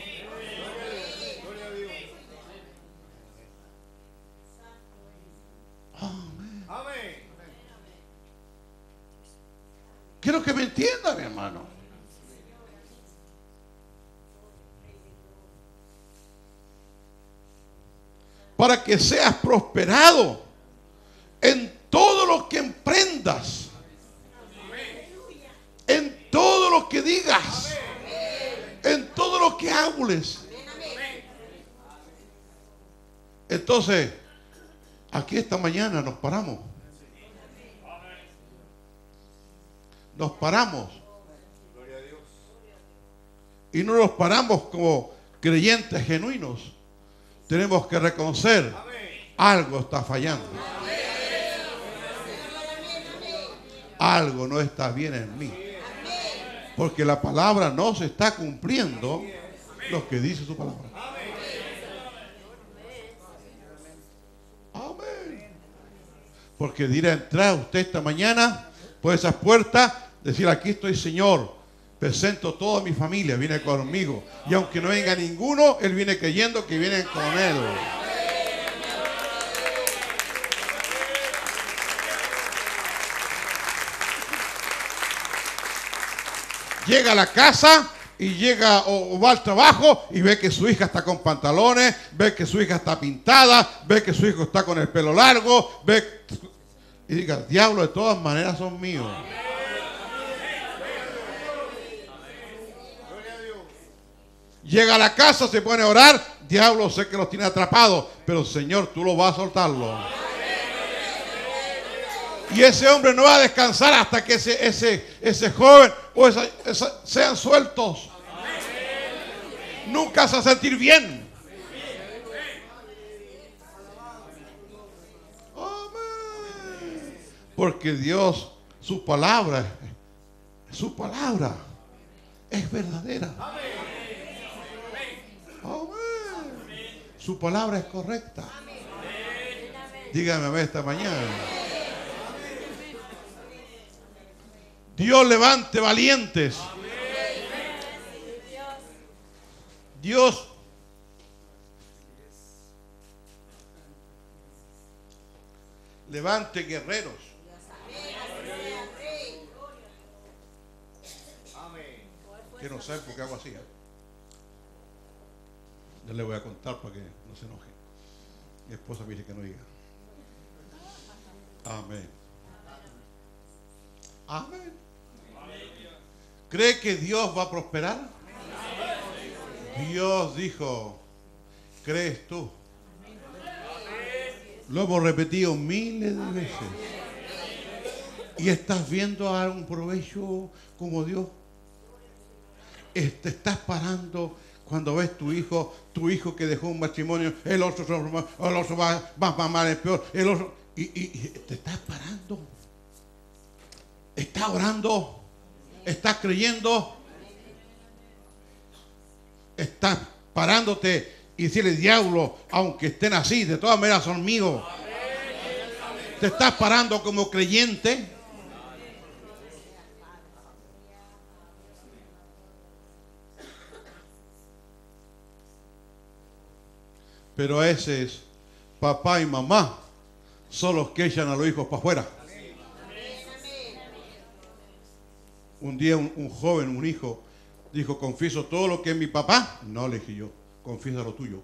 Amén. Amén. Amén. Quiero que me entienda, mi hermano. Para que seas prosperado en todo lo que emprendas, en todo lo que digas, en todo lo que hables. Entonces, aquí esta mañana nos paramos. Nos paramos. Y no nos paramos como creyentes genuinos. Tenemos que reconocer, algo está fallando. Algo no está bien en mí. Porque la palabra no se está cumpliendo lo que dice su palabra. Amén. Porque dirá entrar usted esta mañana por esas puertas, decir, aquí estoy, Señor. Presento toda mi familia, viene conmigo. Y aunque no venga ninguno, él viene creyendo que vienen con él. Llega a la casa y llega o va al trabajo y ve que su hija está con pantalones, ve que su hija está pintada, ve que su hijo está con el pelo largo, ve y diga, diablo, de todas maneras son míos. Llega a la casa, se pone a orar. Diablo, sé que los tiene atrapados, pero Señor, tú lo vas a soltarlo. Y ese hombre no va a descansar hasta que ese joven o esa sean sueltos. Nunca se va a sentir bien. Amén. Porque Dios, su palabra es verdadera. Amén. Su palabra es correcta. Dígame esta mañana. Dios levante valientes. Dios levante guerreros. Que no saben por qué hago así. Ya le voy a contar para que no se enoje. Mi esposa me dice que no diga. Amén. Amén. ¿Cree que Dios va a prosperar? Dios dijo, ¿crees tú? Lo hemos repetido miles de veces. Y estás viendo algún provecho como Dios. Te estás parando cuando ves tu hijo que dejó un matrimonio, el otro va a mamar el peor, el otro, y te estás parando. Estás orando, estás creyendo, estás parándote y decirle, diablo, aunque estén así, de todas maneras son míos. Te estás parando como creyente. Pero a veces papá y mamá son los que echan a los hijos para afuera. Un día un joven, un hijo, dijo, confieso todo lo que es mi papá. No, le dije yo, confiesa lo tuyo.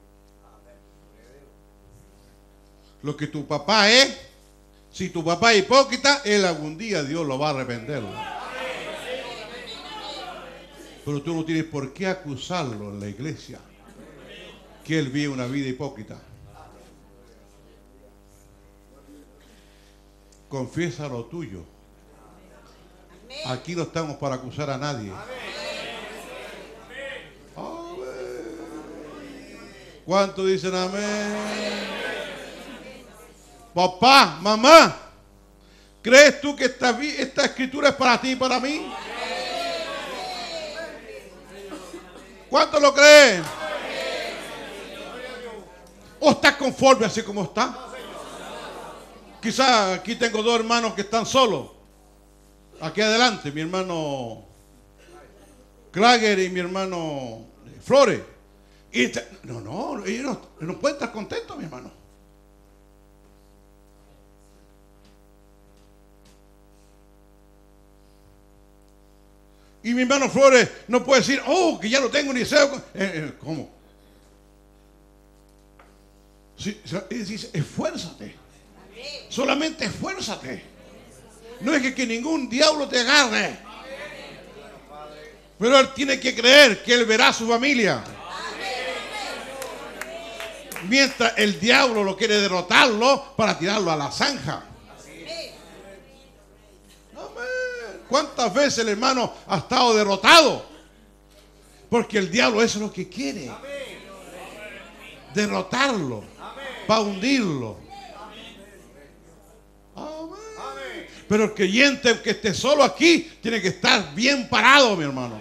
Lo que tu papá es, si tu papá es hipócrita, él algún día Dios lo va a arrepentir. Pero tú no tienes por qué acusarlo en la iglesia, que él vive una vida hipócrita. Confiesa lo tuyo. Aquí no estamos para acusar a nadie. ¿Cuántos dicen amén? Papá, mamá, ¿crees tú que esta escritura es para ti y para mí? ¿Cuántos lo creen? ¿O estás conforme así como está? Quizás aquí tengo dos hermanos que están solos. Aquí adelante, mi hermano Klager y mi hermano Flores. Y está, no, ellos no pueden estar contentos, mi hermano. Y mi hermano Flores no puede decir, oh, que ya no tengo ni deseo. ¿Cómo? Dice, esfuérzate. Solamente esfuérzate. No es que ningún diablo te agarre. Pero él tiene que creer que él verá a su familia. Mientras el diablo lo quiere derrotarlo para tirarlo a la zanja. Amén. ¿Cuántas veces el hermano ha estado derrotado? Porque el diablo es lo que quiere. Derrotarlo. Para hundirlo. Amén. Pero el creyente que esté solo aquí tiene que estar bien parado, mi hermano.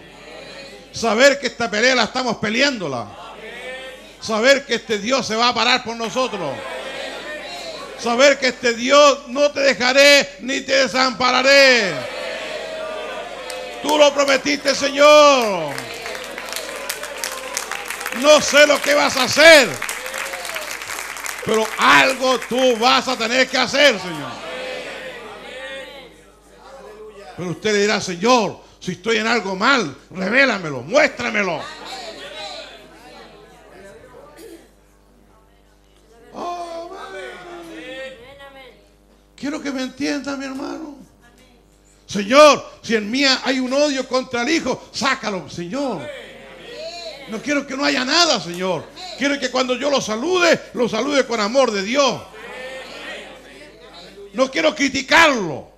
Saber que esta pelea la estamos peleándola. Saber que este Dios se va a parar por nosotros. Saber que este Dios no te dejaré ni te desampararé. Tú lo prometiste, Señor. No sé lo que vas a hacer, pero algo tú vas a tener que hacer, Señor. Pero usted le dirá, Señor, si estoy en algo mal, revélamelo, muéstramelo. Oh, quiero que me entienda, mi hermano. Señor, si en mí hay un odio contra el hijo, sácalo, Señor. No quiero que no haya nada, Señor. Quiero que cuando yo lo salude con amor de Dios. No quiero criticarlo.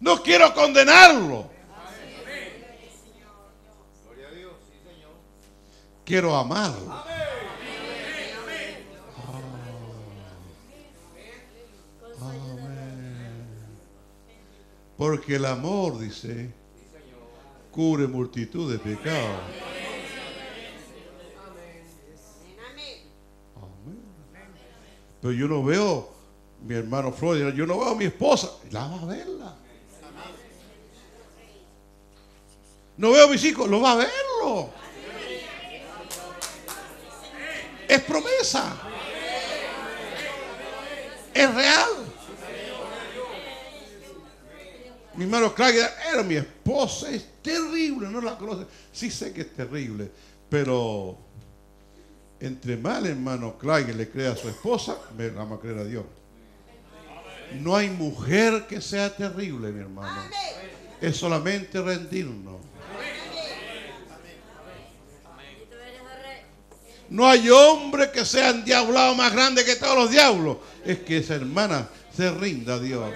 No quiero condenarlo. Quiero amarlo. Oh. Amén. Porque el amor, dice, cubre multitud de pecados. Pero yo no veo mi hermano Flores, yo no veo a mi esposa. La va a verla. No veo a mis hijos, lo va a verlo. Es promesa. Es real. Mi hermano Clark era mi esposa, es terrible, no la conoce. Sí sé que es terrible, pero entre más el hermano Clark le crea a su esposa, me la va a creer a Dios. No hay mujer que sea terrible, mi hermano. Es solamente rendirnos. No hay hombre que sea endiablado más grande que todos los diablos. Es que esa hermana se rinda a Dios.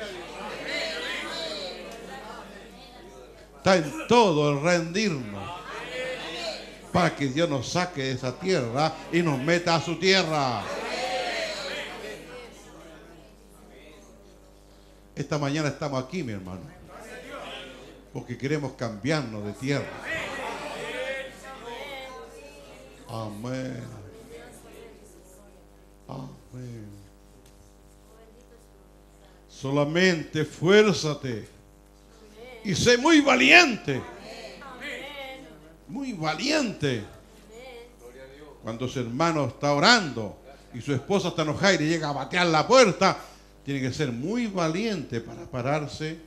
Está en todo el rendirnos. Para que Dios nos saque de esa tierra y nos meta a su tierra. Esta mañana estamos aquí, mi hermano. Porque queremos cambiarnos de tierra. Amén. Amén. Solamente esfuérzate y sé muy valiente. Muy valiente. Cuando su hermano está orando y su esposa está enojada y le llega a batear la puerta, tiene que ser muy valiente para pararse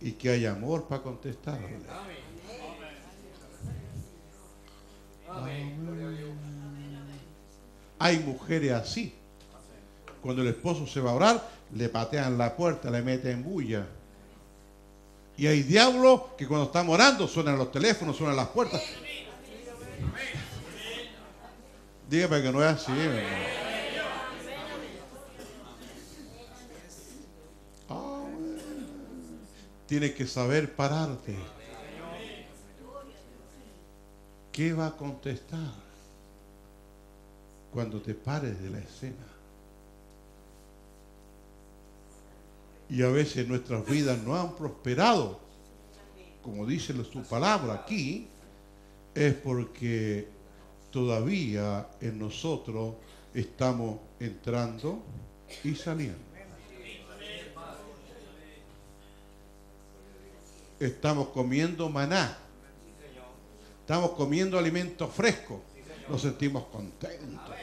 y que haya amor para contestarle. Hay mujeres así. Cuando el esposo se va a orar, le patean la puerta, le meten bulla. Y hay diablos que cuando están orando suenan los teléfonos, suenan las puertas. Dígame que no es así. Oh, tienes que saber pararte. ¿Qué va a contestar cuando te pares de la escena? Y a veces nuestras vidas no han prosperado, como dice su palabra aquí, es porque todavía en nosotros estamos entrando y saliendo. Estamos comiendo maná. Estamos comiendo alimentos frescos. Nos sentimos contentos.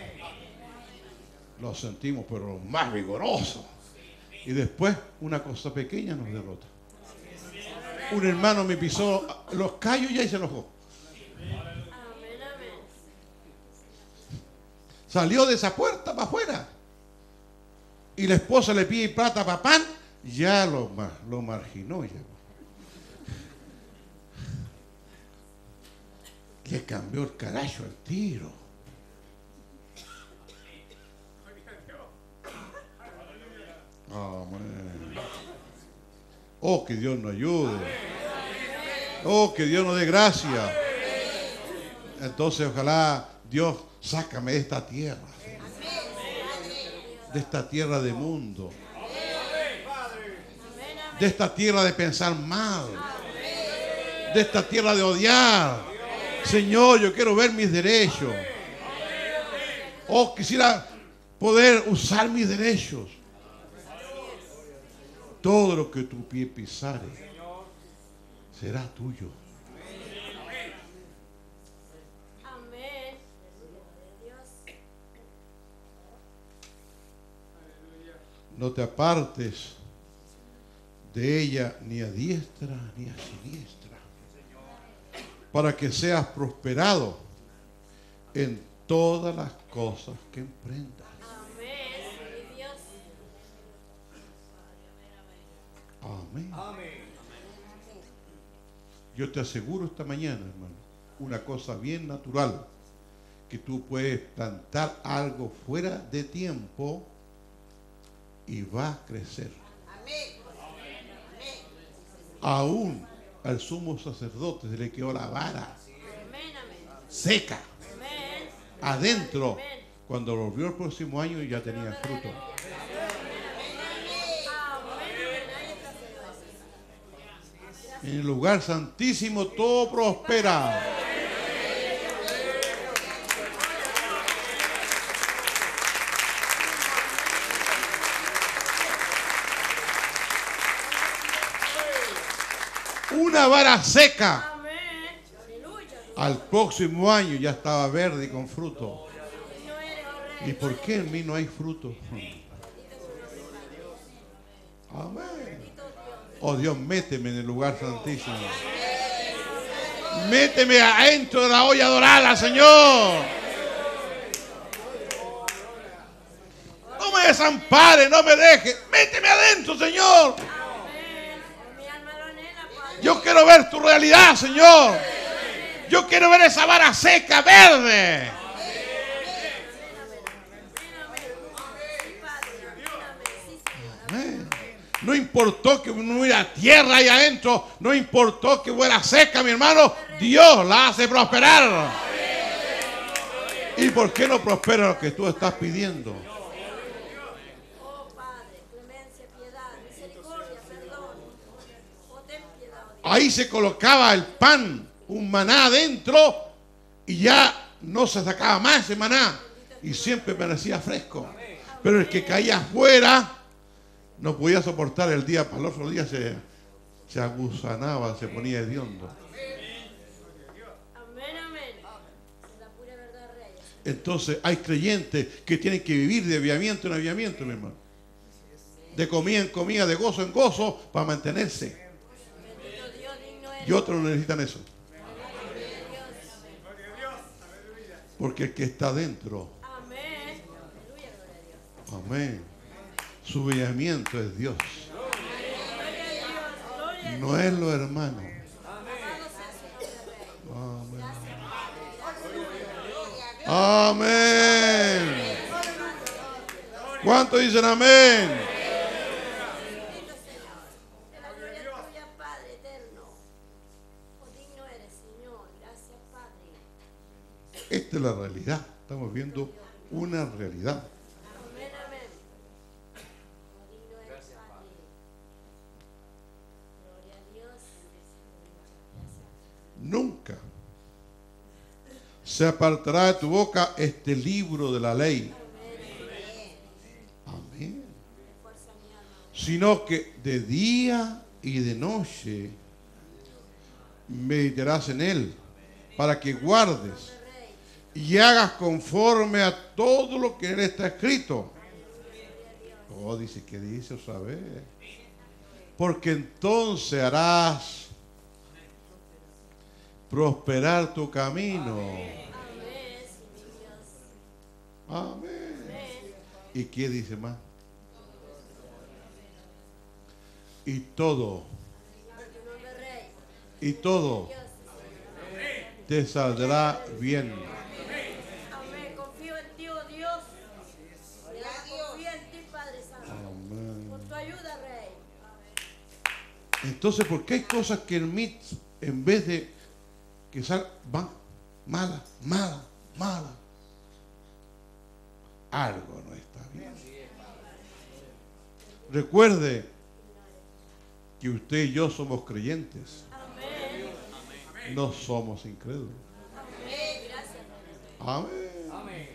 Nos sentimos pero más vigorosos. Y después una cosa pequeña nos derrota. Un hermano me pisó los callos y ahí se enojó. Salió de esa puerta para afuera. Y la esposa le pide plata para pan, ya lo marginó. Ya. Le cambió el carajo al tiro. Amén. Oh, que Dios nos ayude. Oh, que Dios nos dé gracia. Entonces, ojalá Dios, sácame de esta tierra. De esta tierra de mundo. De esta tierra de pensar mal. De esta tierra de odiar. Señor, yo quiero ver mis derechos. Oh, quisiera poder usar mis derechos. Todo lo que tu pie pisare será tuyo. Amén. No te apartes de ella ni a diestra ni a siniestra, para que seas prosperado en todas las cosas que emprendas. Amén. Yo te aseguro esta mañana, hermano, una cosa bien natural, que tú puedes plantar algo fuera de tiempo y va a crecer. Aún al sumo sacerdote se le quedó la vara seca adentro. Cuando volvió el próximo año ya tenía fruto. En el lugar santísimo todo prospera. una vara seca. Al próximo año ya estaba verde y con fruto. ¿Y por qué en mí no hay fruto? Amén. Oh Dios, méteme en el lugar santísimo. Méteme adentro de la olla dorada, Señor. No me desampare, no me deje. Méteme adentro, Señor. Yo quiero ver tu realidad, Señor. Yo quiero ver esa vara seca, verde. Amén. No importó que no hubiera tierra ahí adentro, no importó que fuera seca, mi hermano, Dios la hace prosperar. ¿Y por qué no prospera lo que tú estás pidiendo? Ahí se colocaba el pan, un maná adentro, y ya no se sacaba más ese maná y siempre parecía fresco. Pero el que caía afuera no podía soportar el día, para el otro día se agusanaba, se ponía hediondo. Entonces hay creyentes que tienen que vivir de avivamiento en avivamiento, mi hermano, de comida en comida, de gozo en gozo, para mantenerse, y otros no necesitan eso. Porque el que está dentro, amén, amén, su avivamiento es Dios, no es los hermanos. Amén. Amén. ¿Cuántos dicen amén? Esta es la realidad. Estamos viendo una realidad. Nunca se apartará de tu boca este libro de la ley. Amén. Sino que de día y de noche meditarás en él, para que guardes y hagas conforme a todo lo que él está escrito. Oh, dice, ¿qué dice? O sabe. Porque entonces harás prosperar tu camino. Amén. ¿Y qué dice más? Y todo. Y todo te saldrá bien. Entonces, ¿por qué hay cosas que en mí, en vez de que salgan, van malas, malas, malas? Algo no está bien. Recuerde que usted y yo somos creyentes. No somos incrédulos. Amén.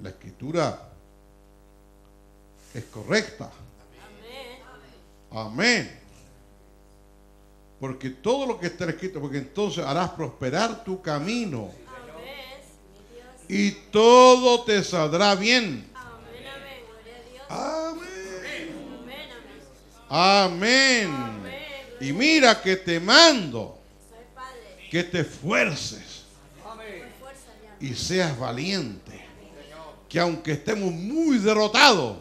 La escritura es correcta. Amén. Porque todo lo que está escrito, porque entonces harás prosperar tu camino. Amén. Y todo te saldrá bien. Amén. Amén. Amén. Amén. Y mira que te mando que te esfuerces y seas valiente. Que aunque estemos muy derrotados,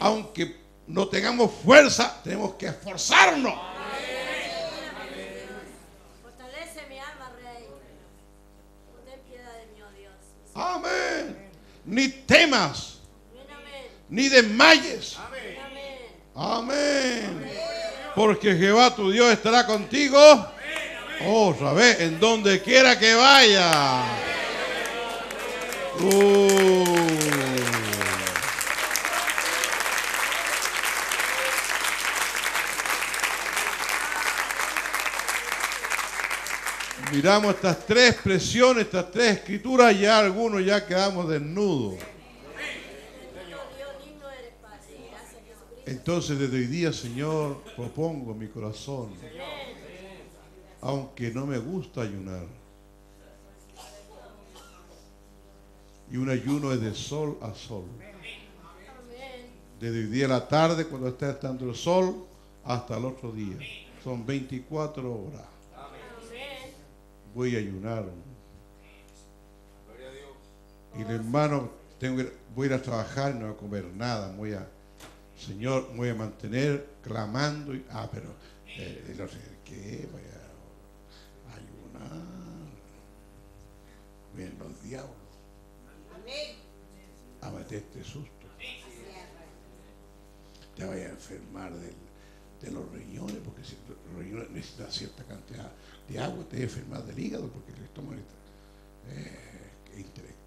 aunque no tengamos fuerza, tenemos que esforzarnos. Fortalece mi alma, Rey. Ten piedad de mí, oh Dios. Amén. Ni temas, ni desmayes. Amén. Porque Jehová tu Dios estará contigo. Otra vez, en donde quiera que vaya. Miramos estas tres expresiones, estas tres escrituras, y ya algunos ya quedamos desnudos. Entonces desde hoy día, Señor, propongo mi corazón. aunque no me gusta ayunar. Y un ayuno es de sol a sol. Desde hoy día a la tarde, cuando está estando el sol, hasta el otro día. Son 24 horas. Voy a ayunar. Y el hermano, voy a ir a trabajar, no voy a comer nada. Señor, voy a mantener clamando. Pero ¿qué? Voy a ayunar. Ven los diablos. A meterte susto. Te vayas a enfermar de los riñones, porque si los riñones necesitan cierta cantidad de agua, te vas a enfermar del hígado, porque el estómago es intelectual.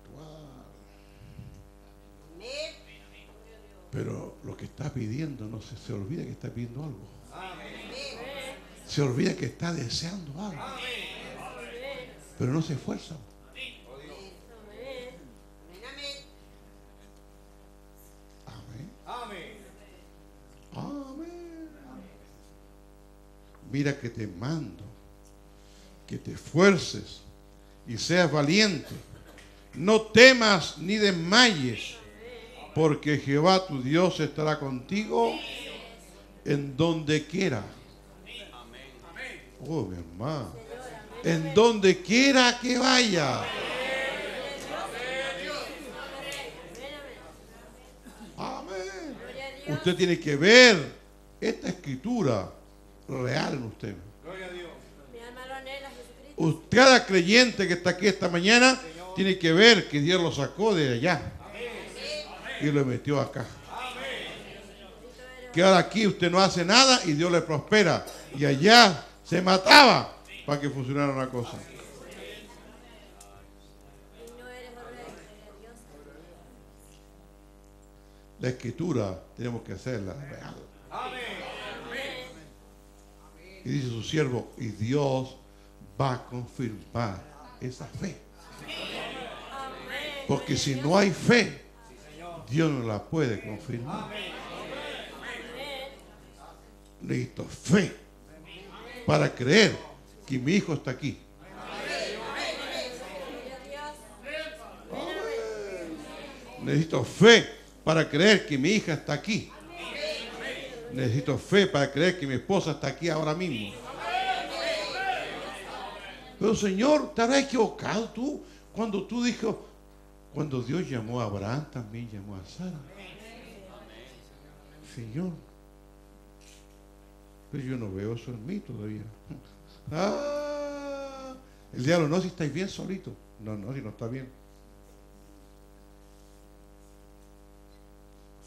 Pero lo que está pidiendo, no se olvida que está pidiendo algo. Se olvida que está deseando algo. Pero no se esfuerza. Mira que te mando, que te esfuerces y seas valiente. No temas ni desmayes, porque Jehová tu Dios estará contigo en donde quiera. Oh, mi hermano, en donde quiera que vaya. Amén. Usted tiene que ver esta escritura real en usted. Gloria a Dios. Cada creyente que está aquí esta mañana, Señor, tiene que ver que Dios lo sacó de allá. Amén. Y lo metió acá. Amén. Que ahora aquí usted no hace nada y Dios le prospera. Y allá se mataba para que funcionara una cosa. La escritura tenemos que hacerla real. Amén. Y dice su siervo, y Dios va a confirmar esa fe. Porque si no hay fe, Dios no la puede confirmar. Necesito fe para creer que mi hijo está aquí. Necesito fe para creer que mi hija está aquí. Necesito fe para creer que mi esposa está aquí ahora mismo. Pero Señor, ¿te habrás equivocado tú? Cuando tú dijo, cuando Dios llamó a Abraham, también llamó a Sara. Señor, pero yo no veo eso en mí todavía. Ah, el diablo, no, si estáis bien solito. No, no, si no está bien.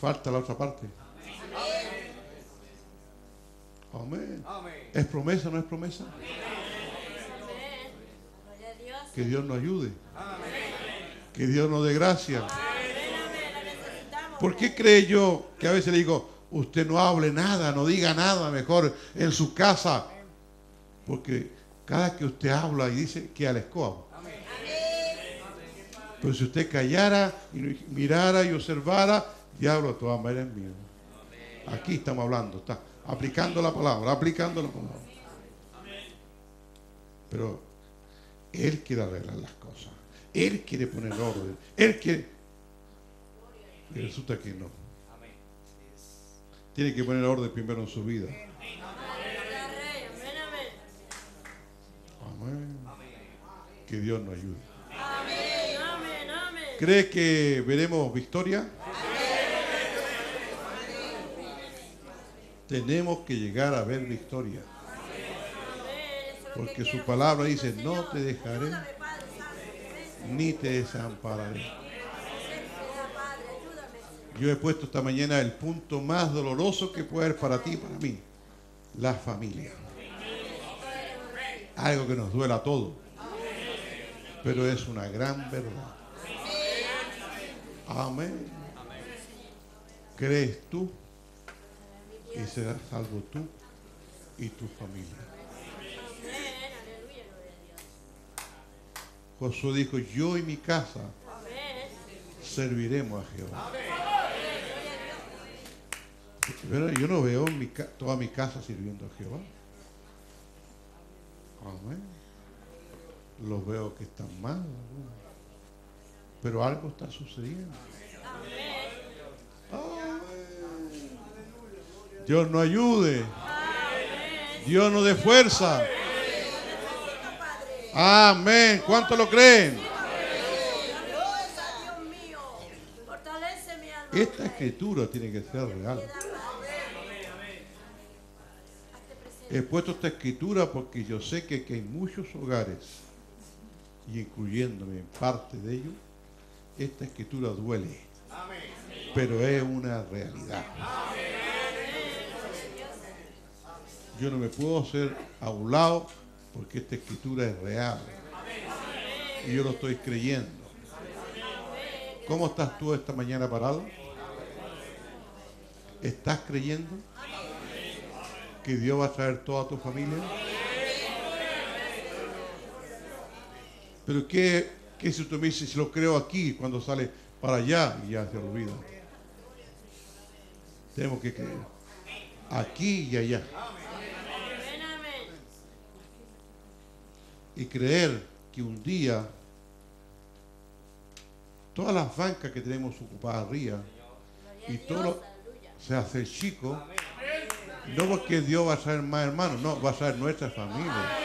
Falta la otra parte. Amén. ¿Es promesa o no es promesa? Amén. Que Dios nos ayude. Amén. Que Dios nos dé gracia. Amén. ¿Por qué cree yo que a veces le digo, usted no hable nada, no diga nada, mejor en su casa? Porque cada que usted habla y dice, que al escoba. Pero si usted callara y mirara y observara, diablo, de todas maneras es mío. Aquí estamos hablando, está. Aplicando la palabra, aplicando la palabra. Pero Él quiere arreglar las cosas. Él quiere poner orden. Él quiere. Y resulta que no. Tiene que poner orden primero en su vida. Amén. Que Dios nos ayude. ¿Cree que veremos victoria? Tenemos que llegar a ver victoria. Porque su palabra dice, no te dejaré ni te desampararé. Yo he puesto esta mañana el punto más doloroso que puede haber para ti y para mí. La familia. Algo que nos duela a todos. Pero es una gran verdad. Amén. ¿Crees tú? Y serás salvo tú y tu familia. Josué dijo, yo y mi casa serviremos a Jehová. Pero yo no veo toda mi casa sirviendo a Jehová. Amén. Los veo que están mal, pero algo está sucediendo. Amén. Dios nos ayude. Dios nos dé fuerza. Amén. ¿Cuánto lo creen? Esta escritura tiene que ser real. He puesto esta escritura porque yo sé que aquí hay muchos hogares, y incluyéndome en parte de ellos, esta escritura duele, pero es una realidad. Yo no me puedo hacer a un lado porque esta escritura es real y yo lo estoy creyendo. ¿Cómo estás tú esta mañana parado? ¿Estás creyendo que Dios va a traer toda tu familia? Pero ¿qué si tú me dices, si lo creo aquí, cuando sale para allá y ya se olvida? Tenemos que creer aquí y allá. Y creer que un día todas las bancas que tenemos ocupadas arriba y todo se hace chico, no porque Dios va a traer más hermanos, no, va a traer nuestra familia.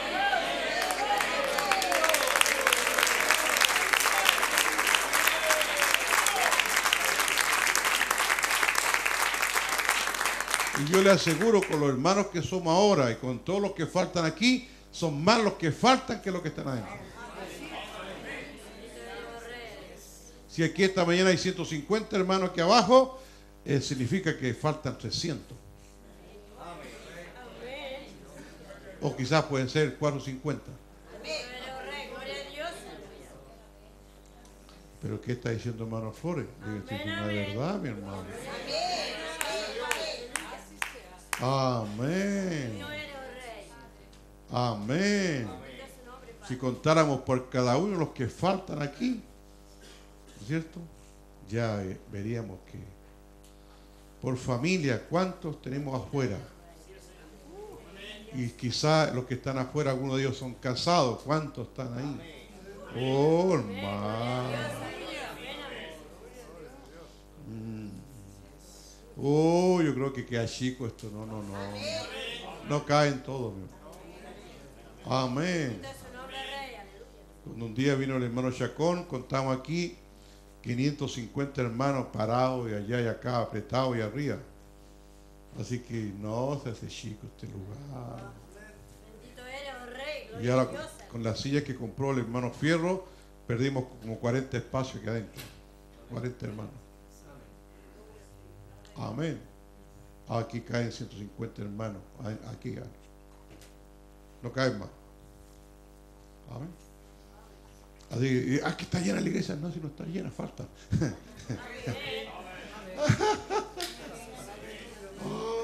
Y yo le aseguro, con los hermanos que somos ahora y con todos los que faltan aquí, son más los que faltan que los que están adentro. Si aquí esta mañana hay 150 hermanos aquí abajo, significa que faltan 300. O quizás pueden ser 450. Pero ¿qué está diciendo hermano Flores? Dígame si es una verdad, mi hermano. Amén. Amén. Si contáramos por cada uno los que faltan aquí, ¿no es cierto? Ya veríamos que por familia, ¿cuántos tenemos afuera? Y quizás los que están afuera, algunos de ellos son casados. ¿Cuántos están ahí? Oh, hermano. Oh, yo creo que queda chico esto. No. No caen todos. Amén. Cuando un día vino el hermano Chacón, contamos aquí 550 hermanos parados, y allá y acá, apretados y arriba. Así que no se hace chico este lugar. Bendito era, oh Rey. Y ahora con las sillas que compró el hermano Fierro, perdimos como 40 espacios aquí adentro. 40 hermanos. Amén. Aquí caen 150 hermanos. Aquí caen. No caen más. Amén. Así que está llena la iglesia. No, si no está llena, falta.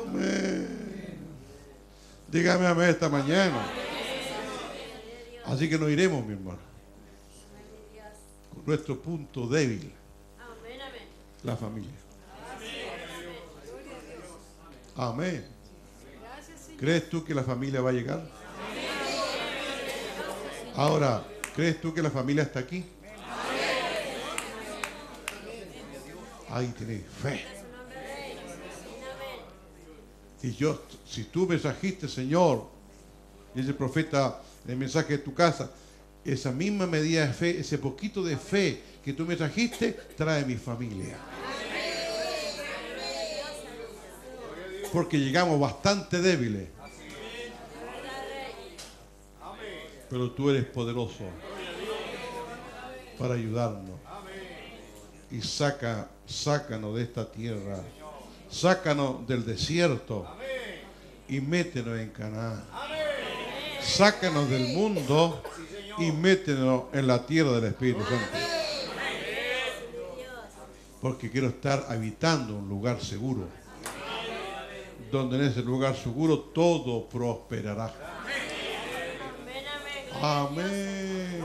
Amén. Dígame amén esta mañana. Así que nos iremos, mi hermano, con nuestro punto débil, la familia. Amén. ¿Crees tú que la familia va a llegar? Ahora, ¿crees tú que la familia está aquí? Ahí tenés fe. Si tú mensajiste, Señor, dice el profeta en el mensaje de tu casa, esa misma medida de fe, ese poquito de fe que tú mensajiste, trae mi familia. Porque llegamos bastante débiles. Pero tú eres poderoso para ayudarnos. Y sácanos de esta tierra. Sácanos del desierto y métenos en Canaán. Sácanos del mundo y métenos en la tierra del Espíritu Santo. Porque quiero estar habitando un lugar seguro, donde en ese lugar seguro todo prosperará. Amén.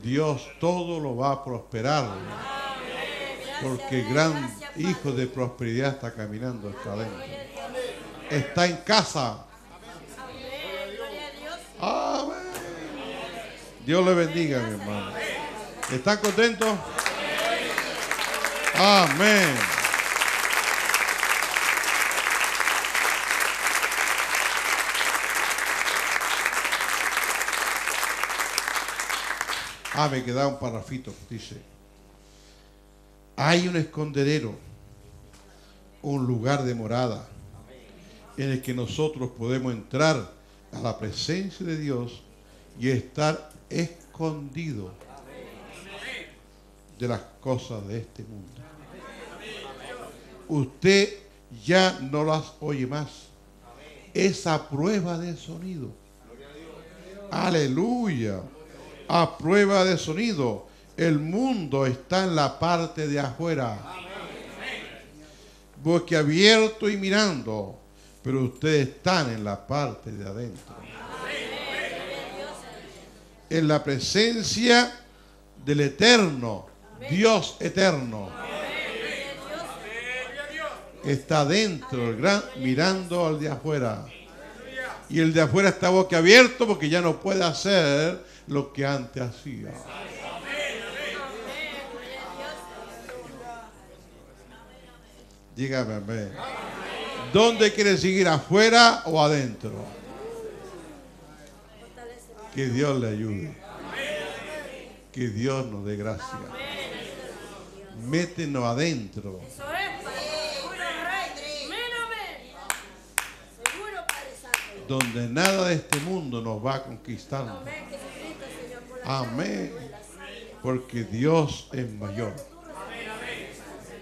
Dios todo lo va a prosperar, porque el gran hijo de prosperidad está caminando, está adentro. Está en casa. ¡Ah! Dios le bendiga, mi hermano. ¿Están contentos? Amén. Ah, me queda un parrafito. Dice: hay un escondedero, un lugar de morada, en el que nosotros podemos entrar a la presencia de Dios y estar escondido de las cosas de este mundo. Usted ya no las oye más. Esa prueba de sonido. Aleluya. A prueba de sonido. El mundo está en la parte de afuera. Boquiabierto y mirando. Pero ustedes están en la parte de adentro. En la presencia del eterno. Dios eterno. Está adentro el gran, mirando al de afuera. Y el de afuera está boquiabierto porque ya no puede hacer lo que antes hacía. Dígame amén. ¿Dónde quiere seguir? ¿Afuera o adentro? Que Dios le ayude. Que Dios nos dé gracia. Métenos adentro. Donde nada de este mundo nos va a conquistar. Amén. Porque Dios es mayor.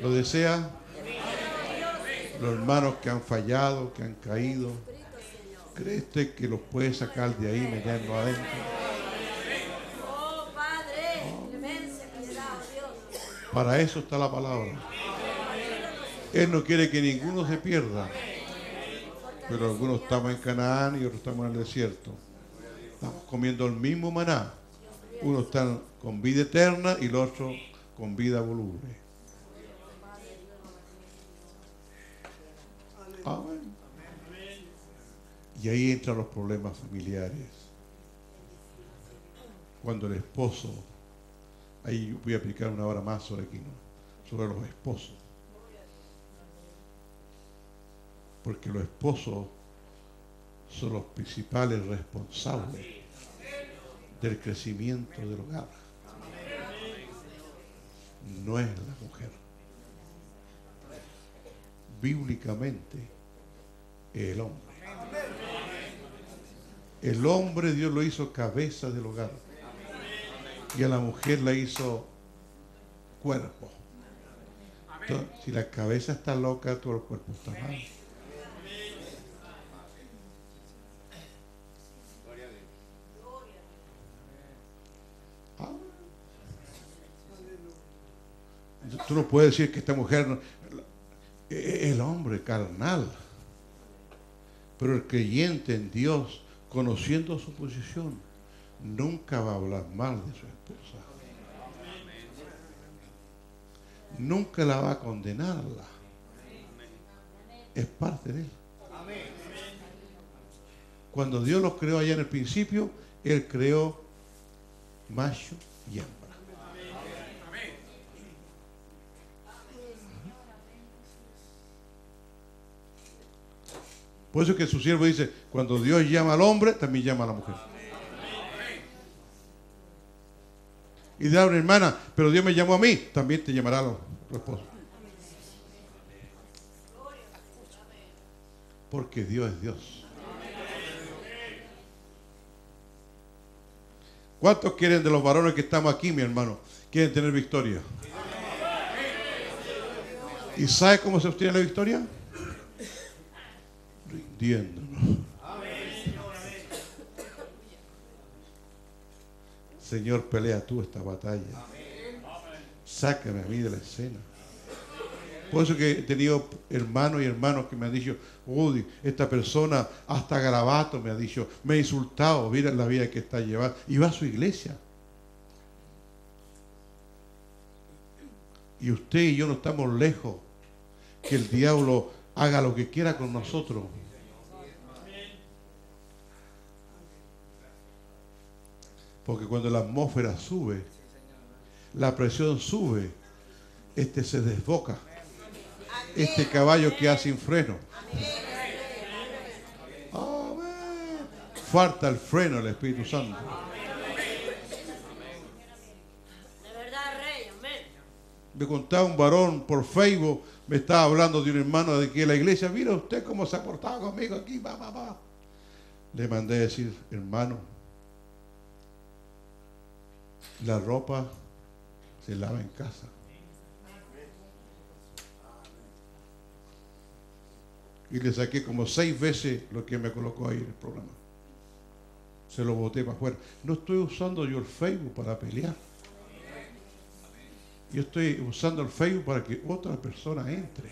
¿Lo desea? Los hermanos que han fallado, que han caído, ¿crees que los puede sacar de ahí y meterlo adentro? Oh, Padre. Para eso está la palabra. Él no quiere que ninguno se pierda. Pero algunos estamos en Canaán y otros estamos en el desierto. Estamos comiendo el mismo maná. Uno está con vida eterna y el otro con vida voluble. Amén. Y ahí entran los problemas familiares. Cuando el esposo, ahí voy a aplicar una hora más sobre aquí, ¿no? Sobre los esposos. Porque los esposos son los principales responsables del crecimiento del hogar. No es la mujer. Bíblicamente es el hombre. El hombre Dios lo hizo cabeza del hogar. Y a la mujer la hizo cuerpo. Entonces, si la cabeza está loca, todo el cuerpo está mal. Tú no puedes decir que esta mujer no, el hombre carnal, pero el creyente en Dios, conociendo su posición, nunca va a hablar mal de su esposa, nunca la va a condenarla, es parte de él. Cuando Dios los creó allá en el principio, Él creó macho y hembra. Por eso es que su siervo dice, cuando Dios llama al hombre, también llama a la mujer. Y dirá a una hermana, pero Dios me llamó a mí, también te llamará a tu esposo. Porque Dios es Dios. ¿Cuántos quieren de los varones que estamos aquí, mi hermano? ¿Quieren tener victoria? ¿Y sabe cómo se obtiene la victoria? Rindiéndonos. Señor, pelea tú esta batalla. Sácame a mí de la escena. Por eso que he tenido hermanos y hermanas que me han dicho, uy, esta persona hasta garabato me ha dicho, me ha insultado, mira la vida que está llevando. Y va a su iglesia. Y usted y yo no estamos lejos que el diablo haga lo que quiera con nosotros. Porque cuando la atmósfera sube, la presión sube, este se desboca. Este caballo que hace sin freno. Amén. Falta el freno del Espíritu Santo. Me contaba un varón por Facebook, me estaba hablando de un hermano de aquí de la iglesia. Mira usted cómo se ha portado conmigo aquí, va. Le mandé a decir, hermano, la ropa se lava en casa. Y le saqué como 6 veces lo que me colocó ahí en el programa. Se lo boté para afuera. No estoy usando yo el Facebook para pelear. Yo estoy usando el Facebook para que otra persona entre.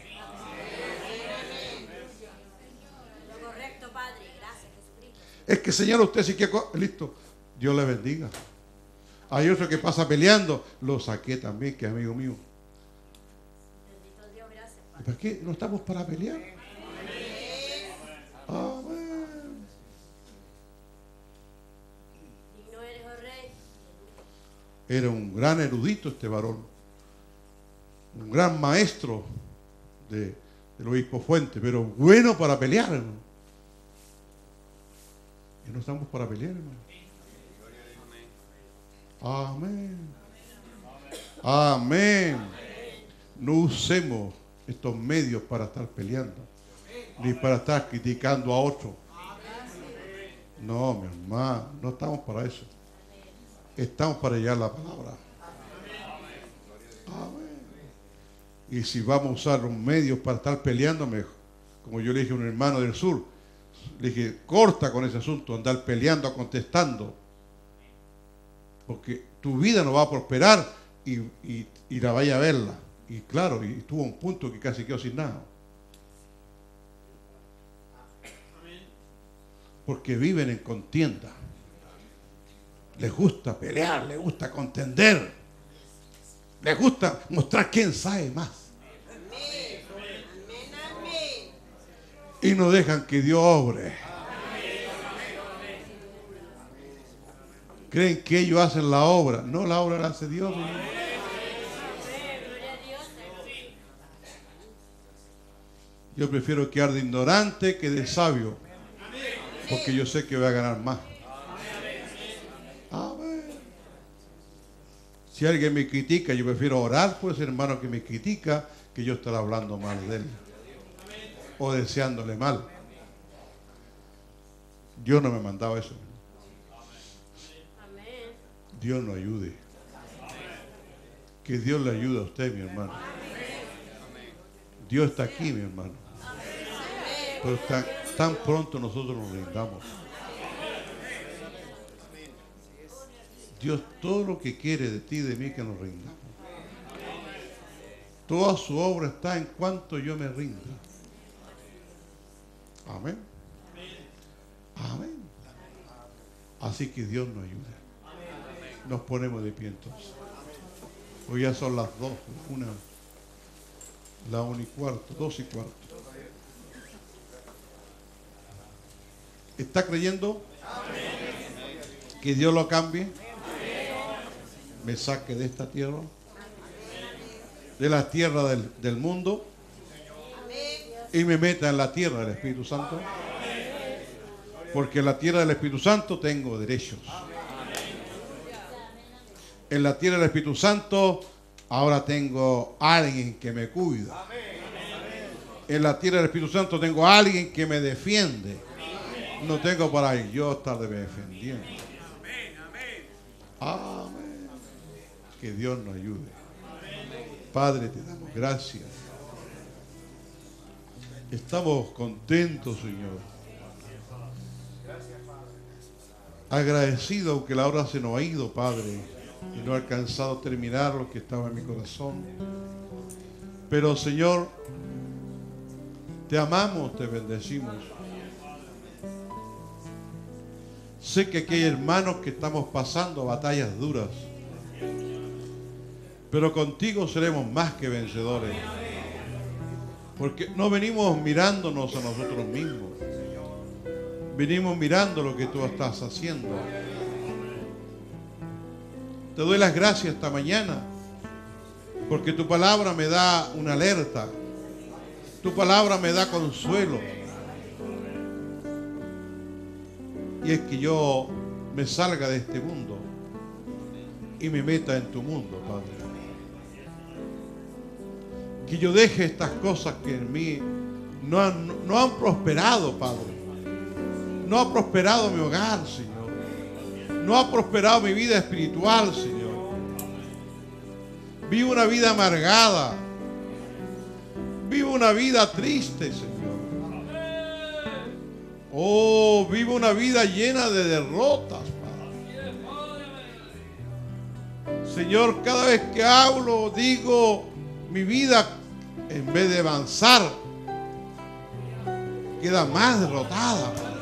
Lo correcto, Padre. Gracias, Jesucristo. Es que, Señor, usted sí que... Listo. Dios le bendiga. Hay otro que pasa peleando. Lo saqué también, que es amigo mío. Bendito Dios, gracias, Padre. ¿Para qué? ¿No estamos para pelear? Amén. Digno eres, oh Rey. Era un gran erudito este varón. Un gran maestro del obispo Fuente, pero bueno para pelear, hermano. Y no estamos para pelear, hermano. Amén. Amén. No usemos estos medios para estar peleando, ni para estar criticando a otro. No, mi hermano, no estamos para eso. Estamos para llevar la palabra. Amén. Y si vamos a usar los medios para estar peleando, como yo le dije a un hermano del sur, le dije, corta con ese asunto, andar peleando, contestando, porque tu vida no va a prosperar y la vaya a verla. Y claro, y tuvo un punto que casi quedó sin nada, porque viven en contienda, les gusta pelear, les gusta contender. Les gusta mostrar quién sabe más. Y no dejan que Dios obre. Creen que ellos hacen la obra. No, la obra la hace Dios. ¿No? Yo prefiero quedar de ignorante que de sabio, porque yo sé que voy a ganar más. Si alguien me critica, yo prefiero orar por ese hermano que me critica, que yo estar hablando mal de él o deseándole mal. Dios no me mandaba eso. Dios nos ayude. Que Dios le ayude a usted, mi hermano. Dios está aquí, mi hermano. Pero tan pronto nosotros nos rindamos. Dios todo lo que quiere de ti y de mí, que nos rindamos. Toda su obra está en cuanto yo me rinda. Amén. Amén. Así que Dios nos ayude. Nos ponemos de pie entonces. Hoy ya son las 2, la 1:15, 2:15. ¿Está creyendo que Dios lo cambie? Me saque de esta tierra, de la tierra del mundo, y me meta en la tierra del Espíritu Santo, porque en la tierra del Espíritu Santo tengo derechos. En la tierra del Espíritu Santo ahora tengo alguien que me cuida. En la tierra del Espíritu Santo tengo alguien que me defiende. No tengo para yo estar defendiendo. Amén. Que Dios nos ayude. Padre, te damos gracias. Estamos contentos, Señor. Agradecido, aunque la hora se nos ha ido, Padre, y no he alcanzado a terminar lo que estaba en mi corazón. Pero, Señor, te amamos, te bendecimos. Sé que aquí hay hermanos que estamos pasando batallas duras, pero contigo seremos más que vencedores, porque no venimos mirándonos a nosotros mismos, venimos mirando lo que tú estás haciendo. Te doy las gracias esta mañana, porque tu palabra me da una alerta. Tu palabra me da consuelo. Y es que yo me salga de este mundo y me meta en tu mundo, Padre. Que yo deje estas cosas que en mí no han prosperado, Padre. No ha prosperado mi hogar, Señor. No ha prosperado mi vida espiritual, Señor. Vivo una vida amargada. Vivo una vida triste, Señor. Oh, vivo una vida llena de derrotas, Padre. Señor, cada vez que hablo, digo, mi vida, en vez de avanzar, queda más derrotada, Padre.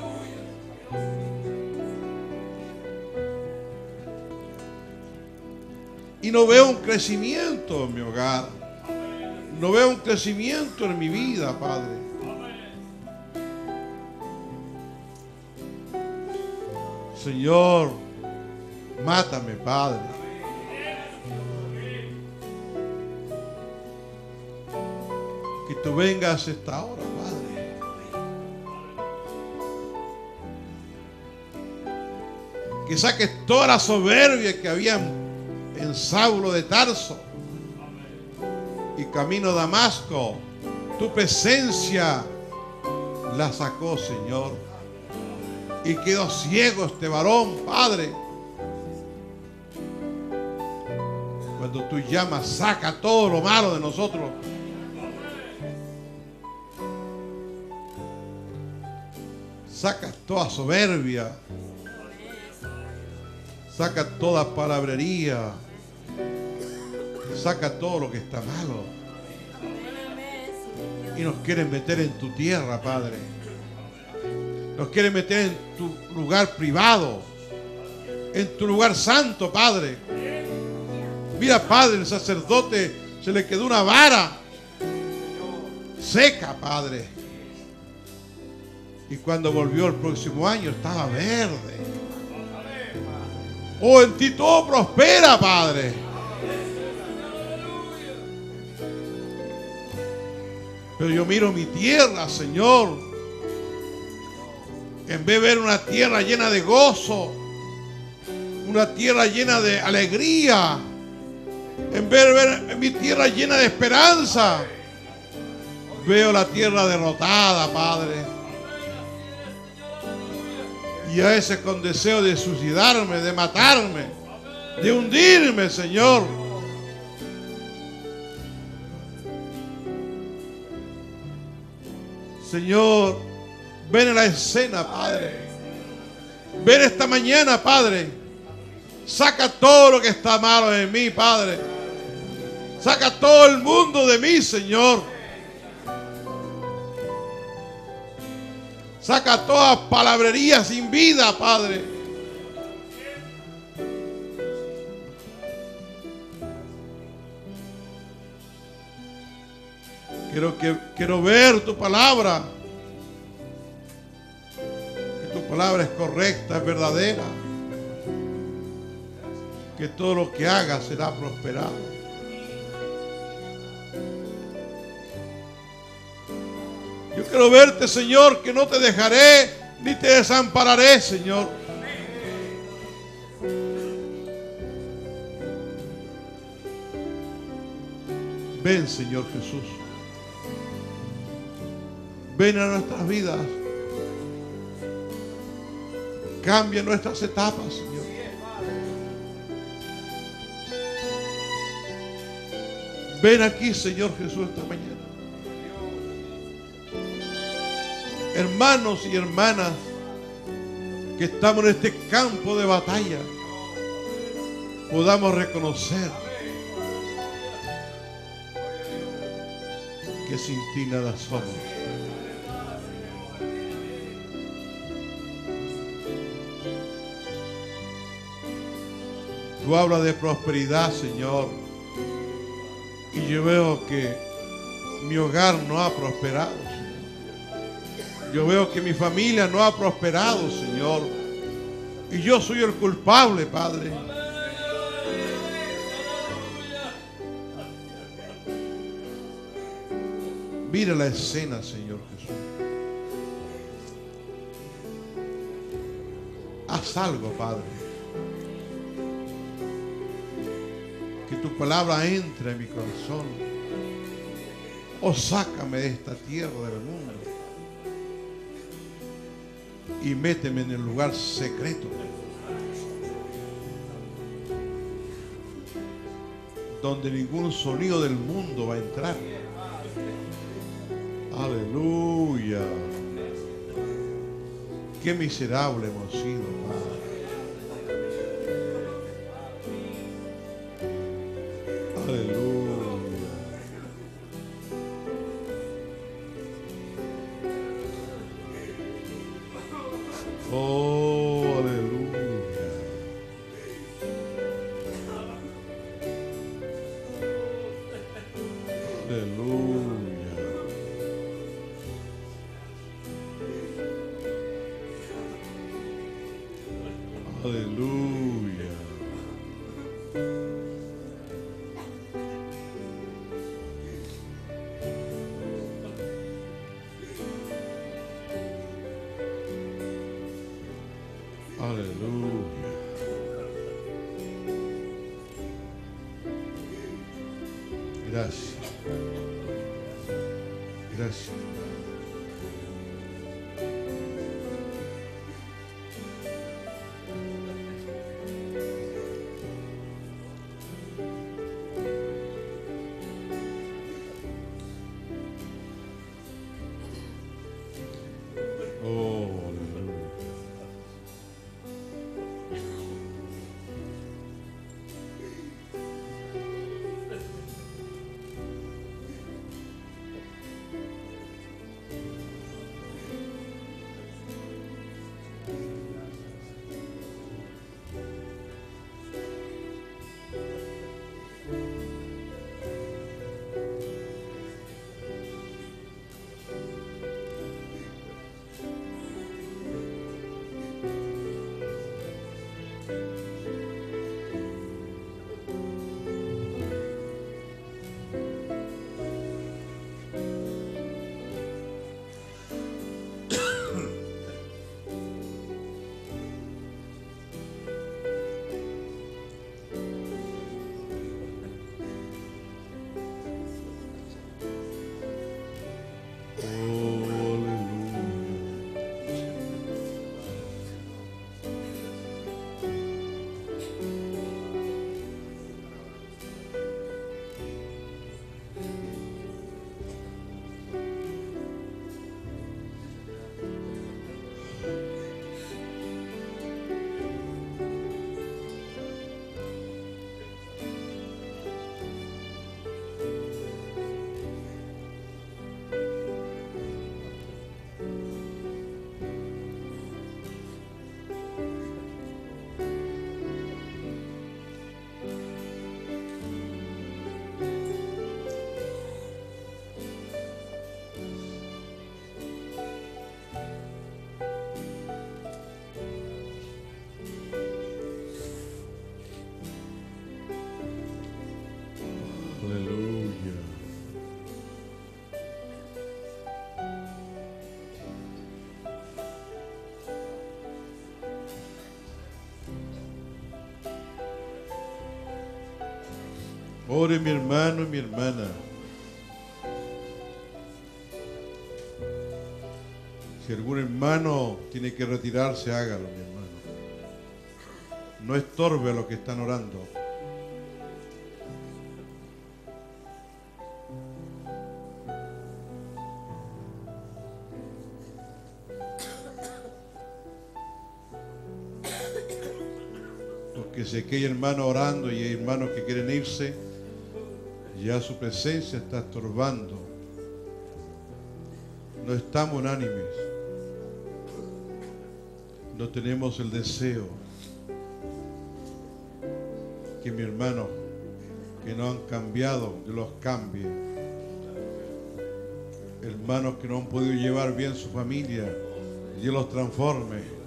Y no veo un crecimiento en mi hogar. No veo un crecimiento en mi vida, Padre. Señor, mátame, Padre. Que tú vengas esta hora, Padre. Que saques toda la soberbia que había en Saulo de Tarso y camino a Damasco. Tu presencia la sacó, Señor, y quedó ciego este varón, Padre. Cuando tú llamas, saca todo lo malo de nosotros. Sacas toda soberbia, saca toda palabrería, saca todo lo que está malo. Y nos quieren meter en tu tierra, Padre. Nos quieren meter en tu lugar privado, en tu lugar santo, Padre. Mira, Padre, el sacerdote se le quedó una vara seca, Padre. Y cuando volvió el próximo año estaba verde. Oh, en ti todo prospera, Padre. Pero yo miro mi tierra, Señor. En vez de ver una tierra llena de gozo, una tierra llena de alegría, en vez de ver mi tierra llena de esperanza, veo la tierra derrotada, Padre. Y a veces con deseo de suicidarme, de matarme, de hundirme, Señor. Señor, ven a la escena, Padre. Ven esta mañana, Padre. Saca todo lo que está malo de mí, Padre. Saca todo el mundo de mí, Señor. Saca todas palabrerías sin vida, Padre. Quiero ver tu palabra. Que tu palabra es correcta, es verdadera. Que todo lo que haga será prosperado. Yo quiero verte, Señor, que no te dejaré ni te desampararé, Señor. Ven, Señor Jesús. Ven a nuestras vidas. Cambia nuestras etapas, Señor. Ven aquí, Señor Jesús, esta mañana. Hermanos y hermanas que estamos en este campo de batalla, podamos reconocer que sin ti nada somos. Tú hablas de prosperidad, Señor, y yo veo que mi hogar no ha prosperado, Señor. Yo veo que mi familia no ha prosperado, Señor, y yo soy el culpable, Padre. Mira la escena, Señor Jesús. Haz algo, Padre. Que tu palabra entre en mi corazón. Oh, sácame de esta tierra del mundo y méteme en el lugar secreto, donde ningún sonido del mundo va a entrar. Aleluya. Qué miserable hemos sido, Padre. Aleluya. Oh, aleluya. Aleluya. Aleluya. Aleluya. Gracias. Gracias. Ore, mi hermano y mi hermana, si algún hermano tiene que retirarse, hágalo, mi hermano. No estorbe a los que están orando. Los que se queden, hermano, orando, y hay hermanos que quieren irse, ya su presencia está estorbando. No estamos unánimes. No tenemos el deseo que mi hermano, que no han cambiado, yo los cambie. Hermanos que no han podido llevar bien su familia, yo los transforme.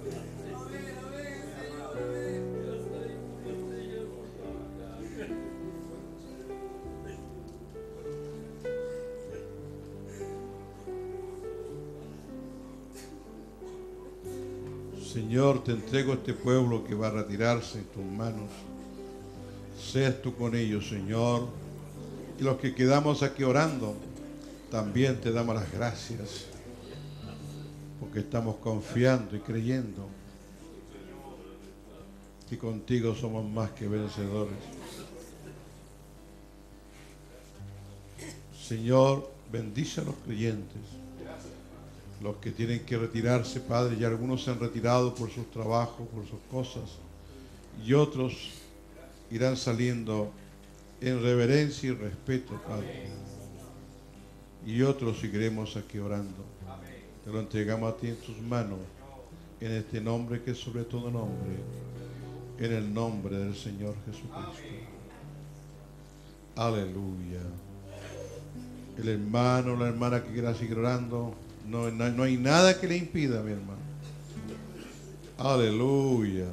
Señor, te entrego este pueblo que va a retirarse en tus manos. Seas tú con ellos, Señor. Y los que quedamos aquí orando, también te damos las gracias, porque estamos confiando y creyendo que contigo somos más que vencedores. Señor, bendice a los creyentes, los que tienen que retirarse, Padre. Ya algunos se han retirado por sus trabajos, por sus cosas, y otros irán saliendo en reverencia y respeto, Padre. Y otros seguiremos aquí orando. Te lo entregamos a ti en tus manos, en este nombre que es sobre todo nombre, en el nombre del Señor Jesucristo. Aleluya. El hermano o la hermana que quiera seguir orando, no hay nada que le impida, mi hermano. Aleluya.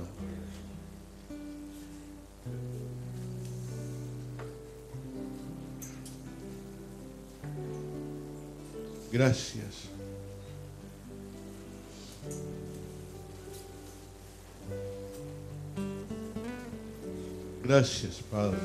Gracias. Gracias, Padre.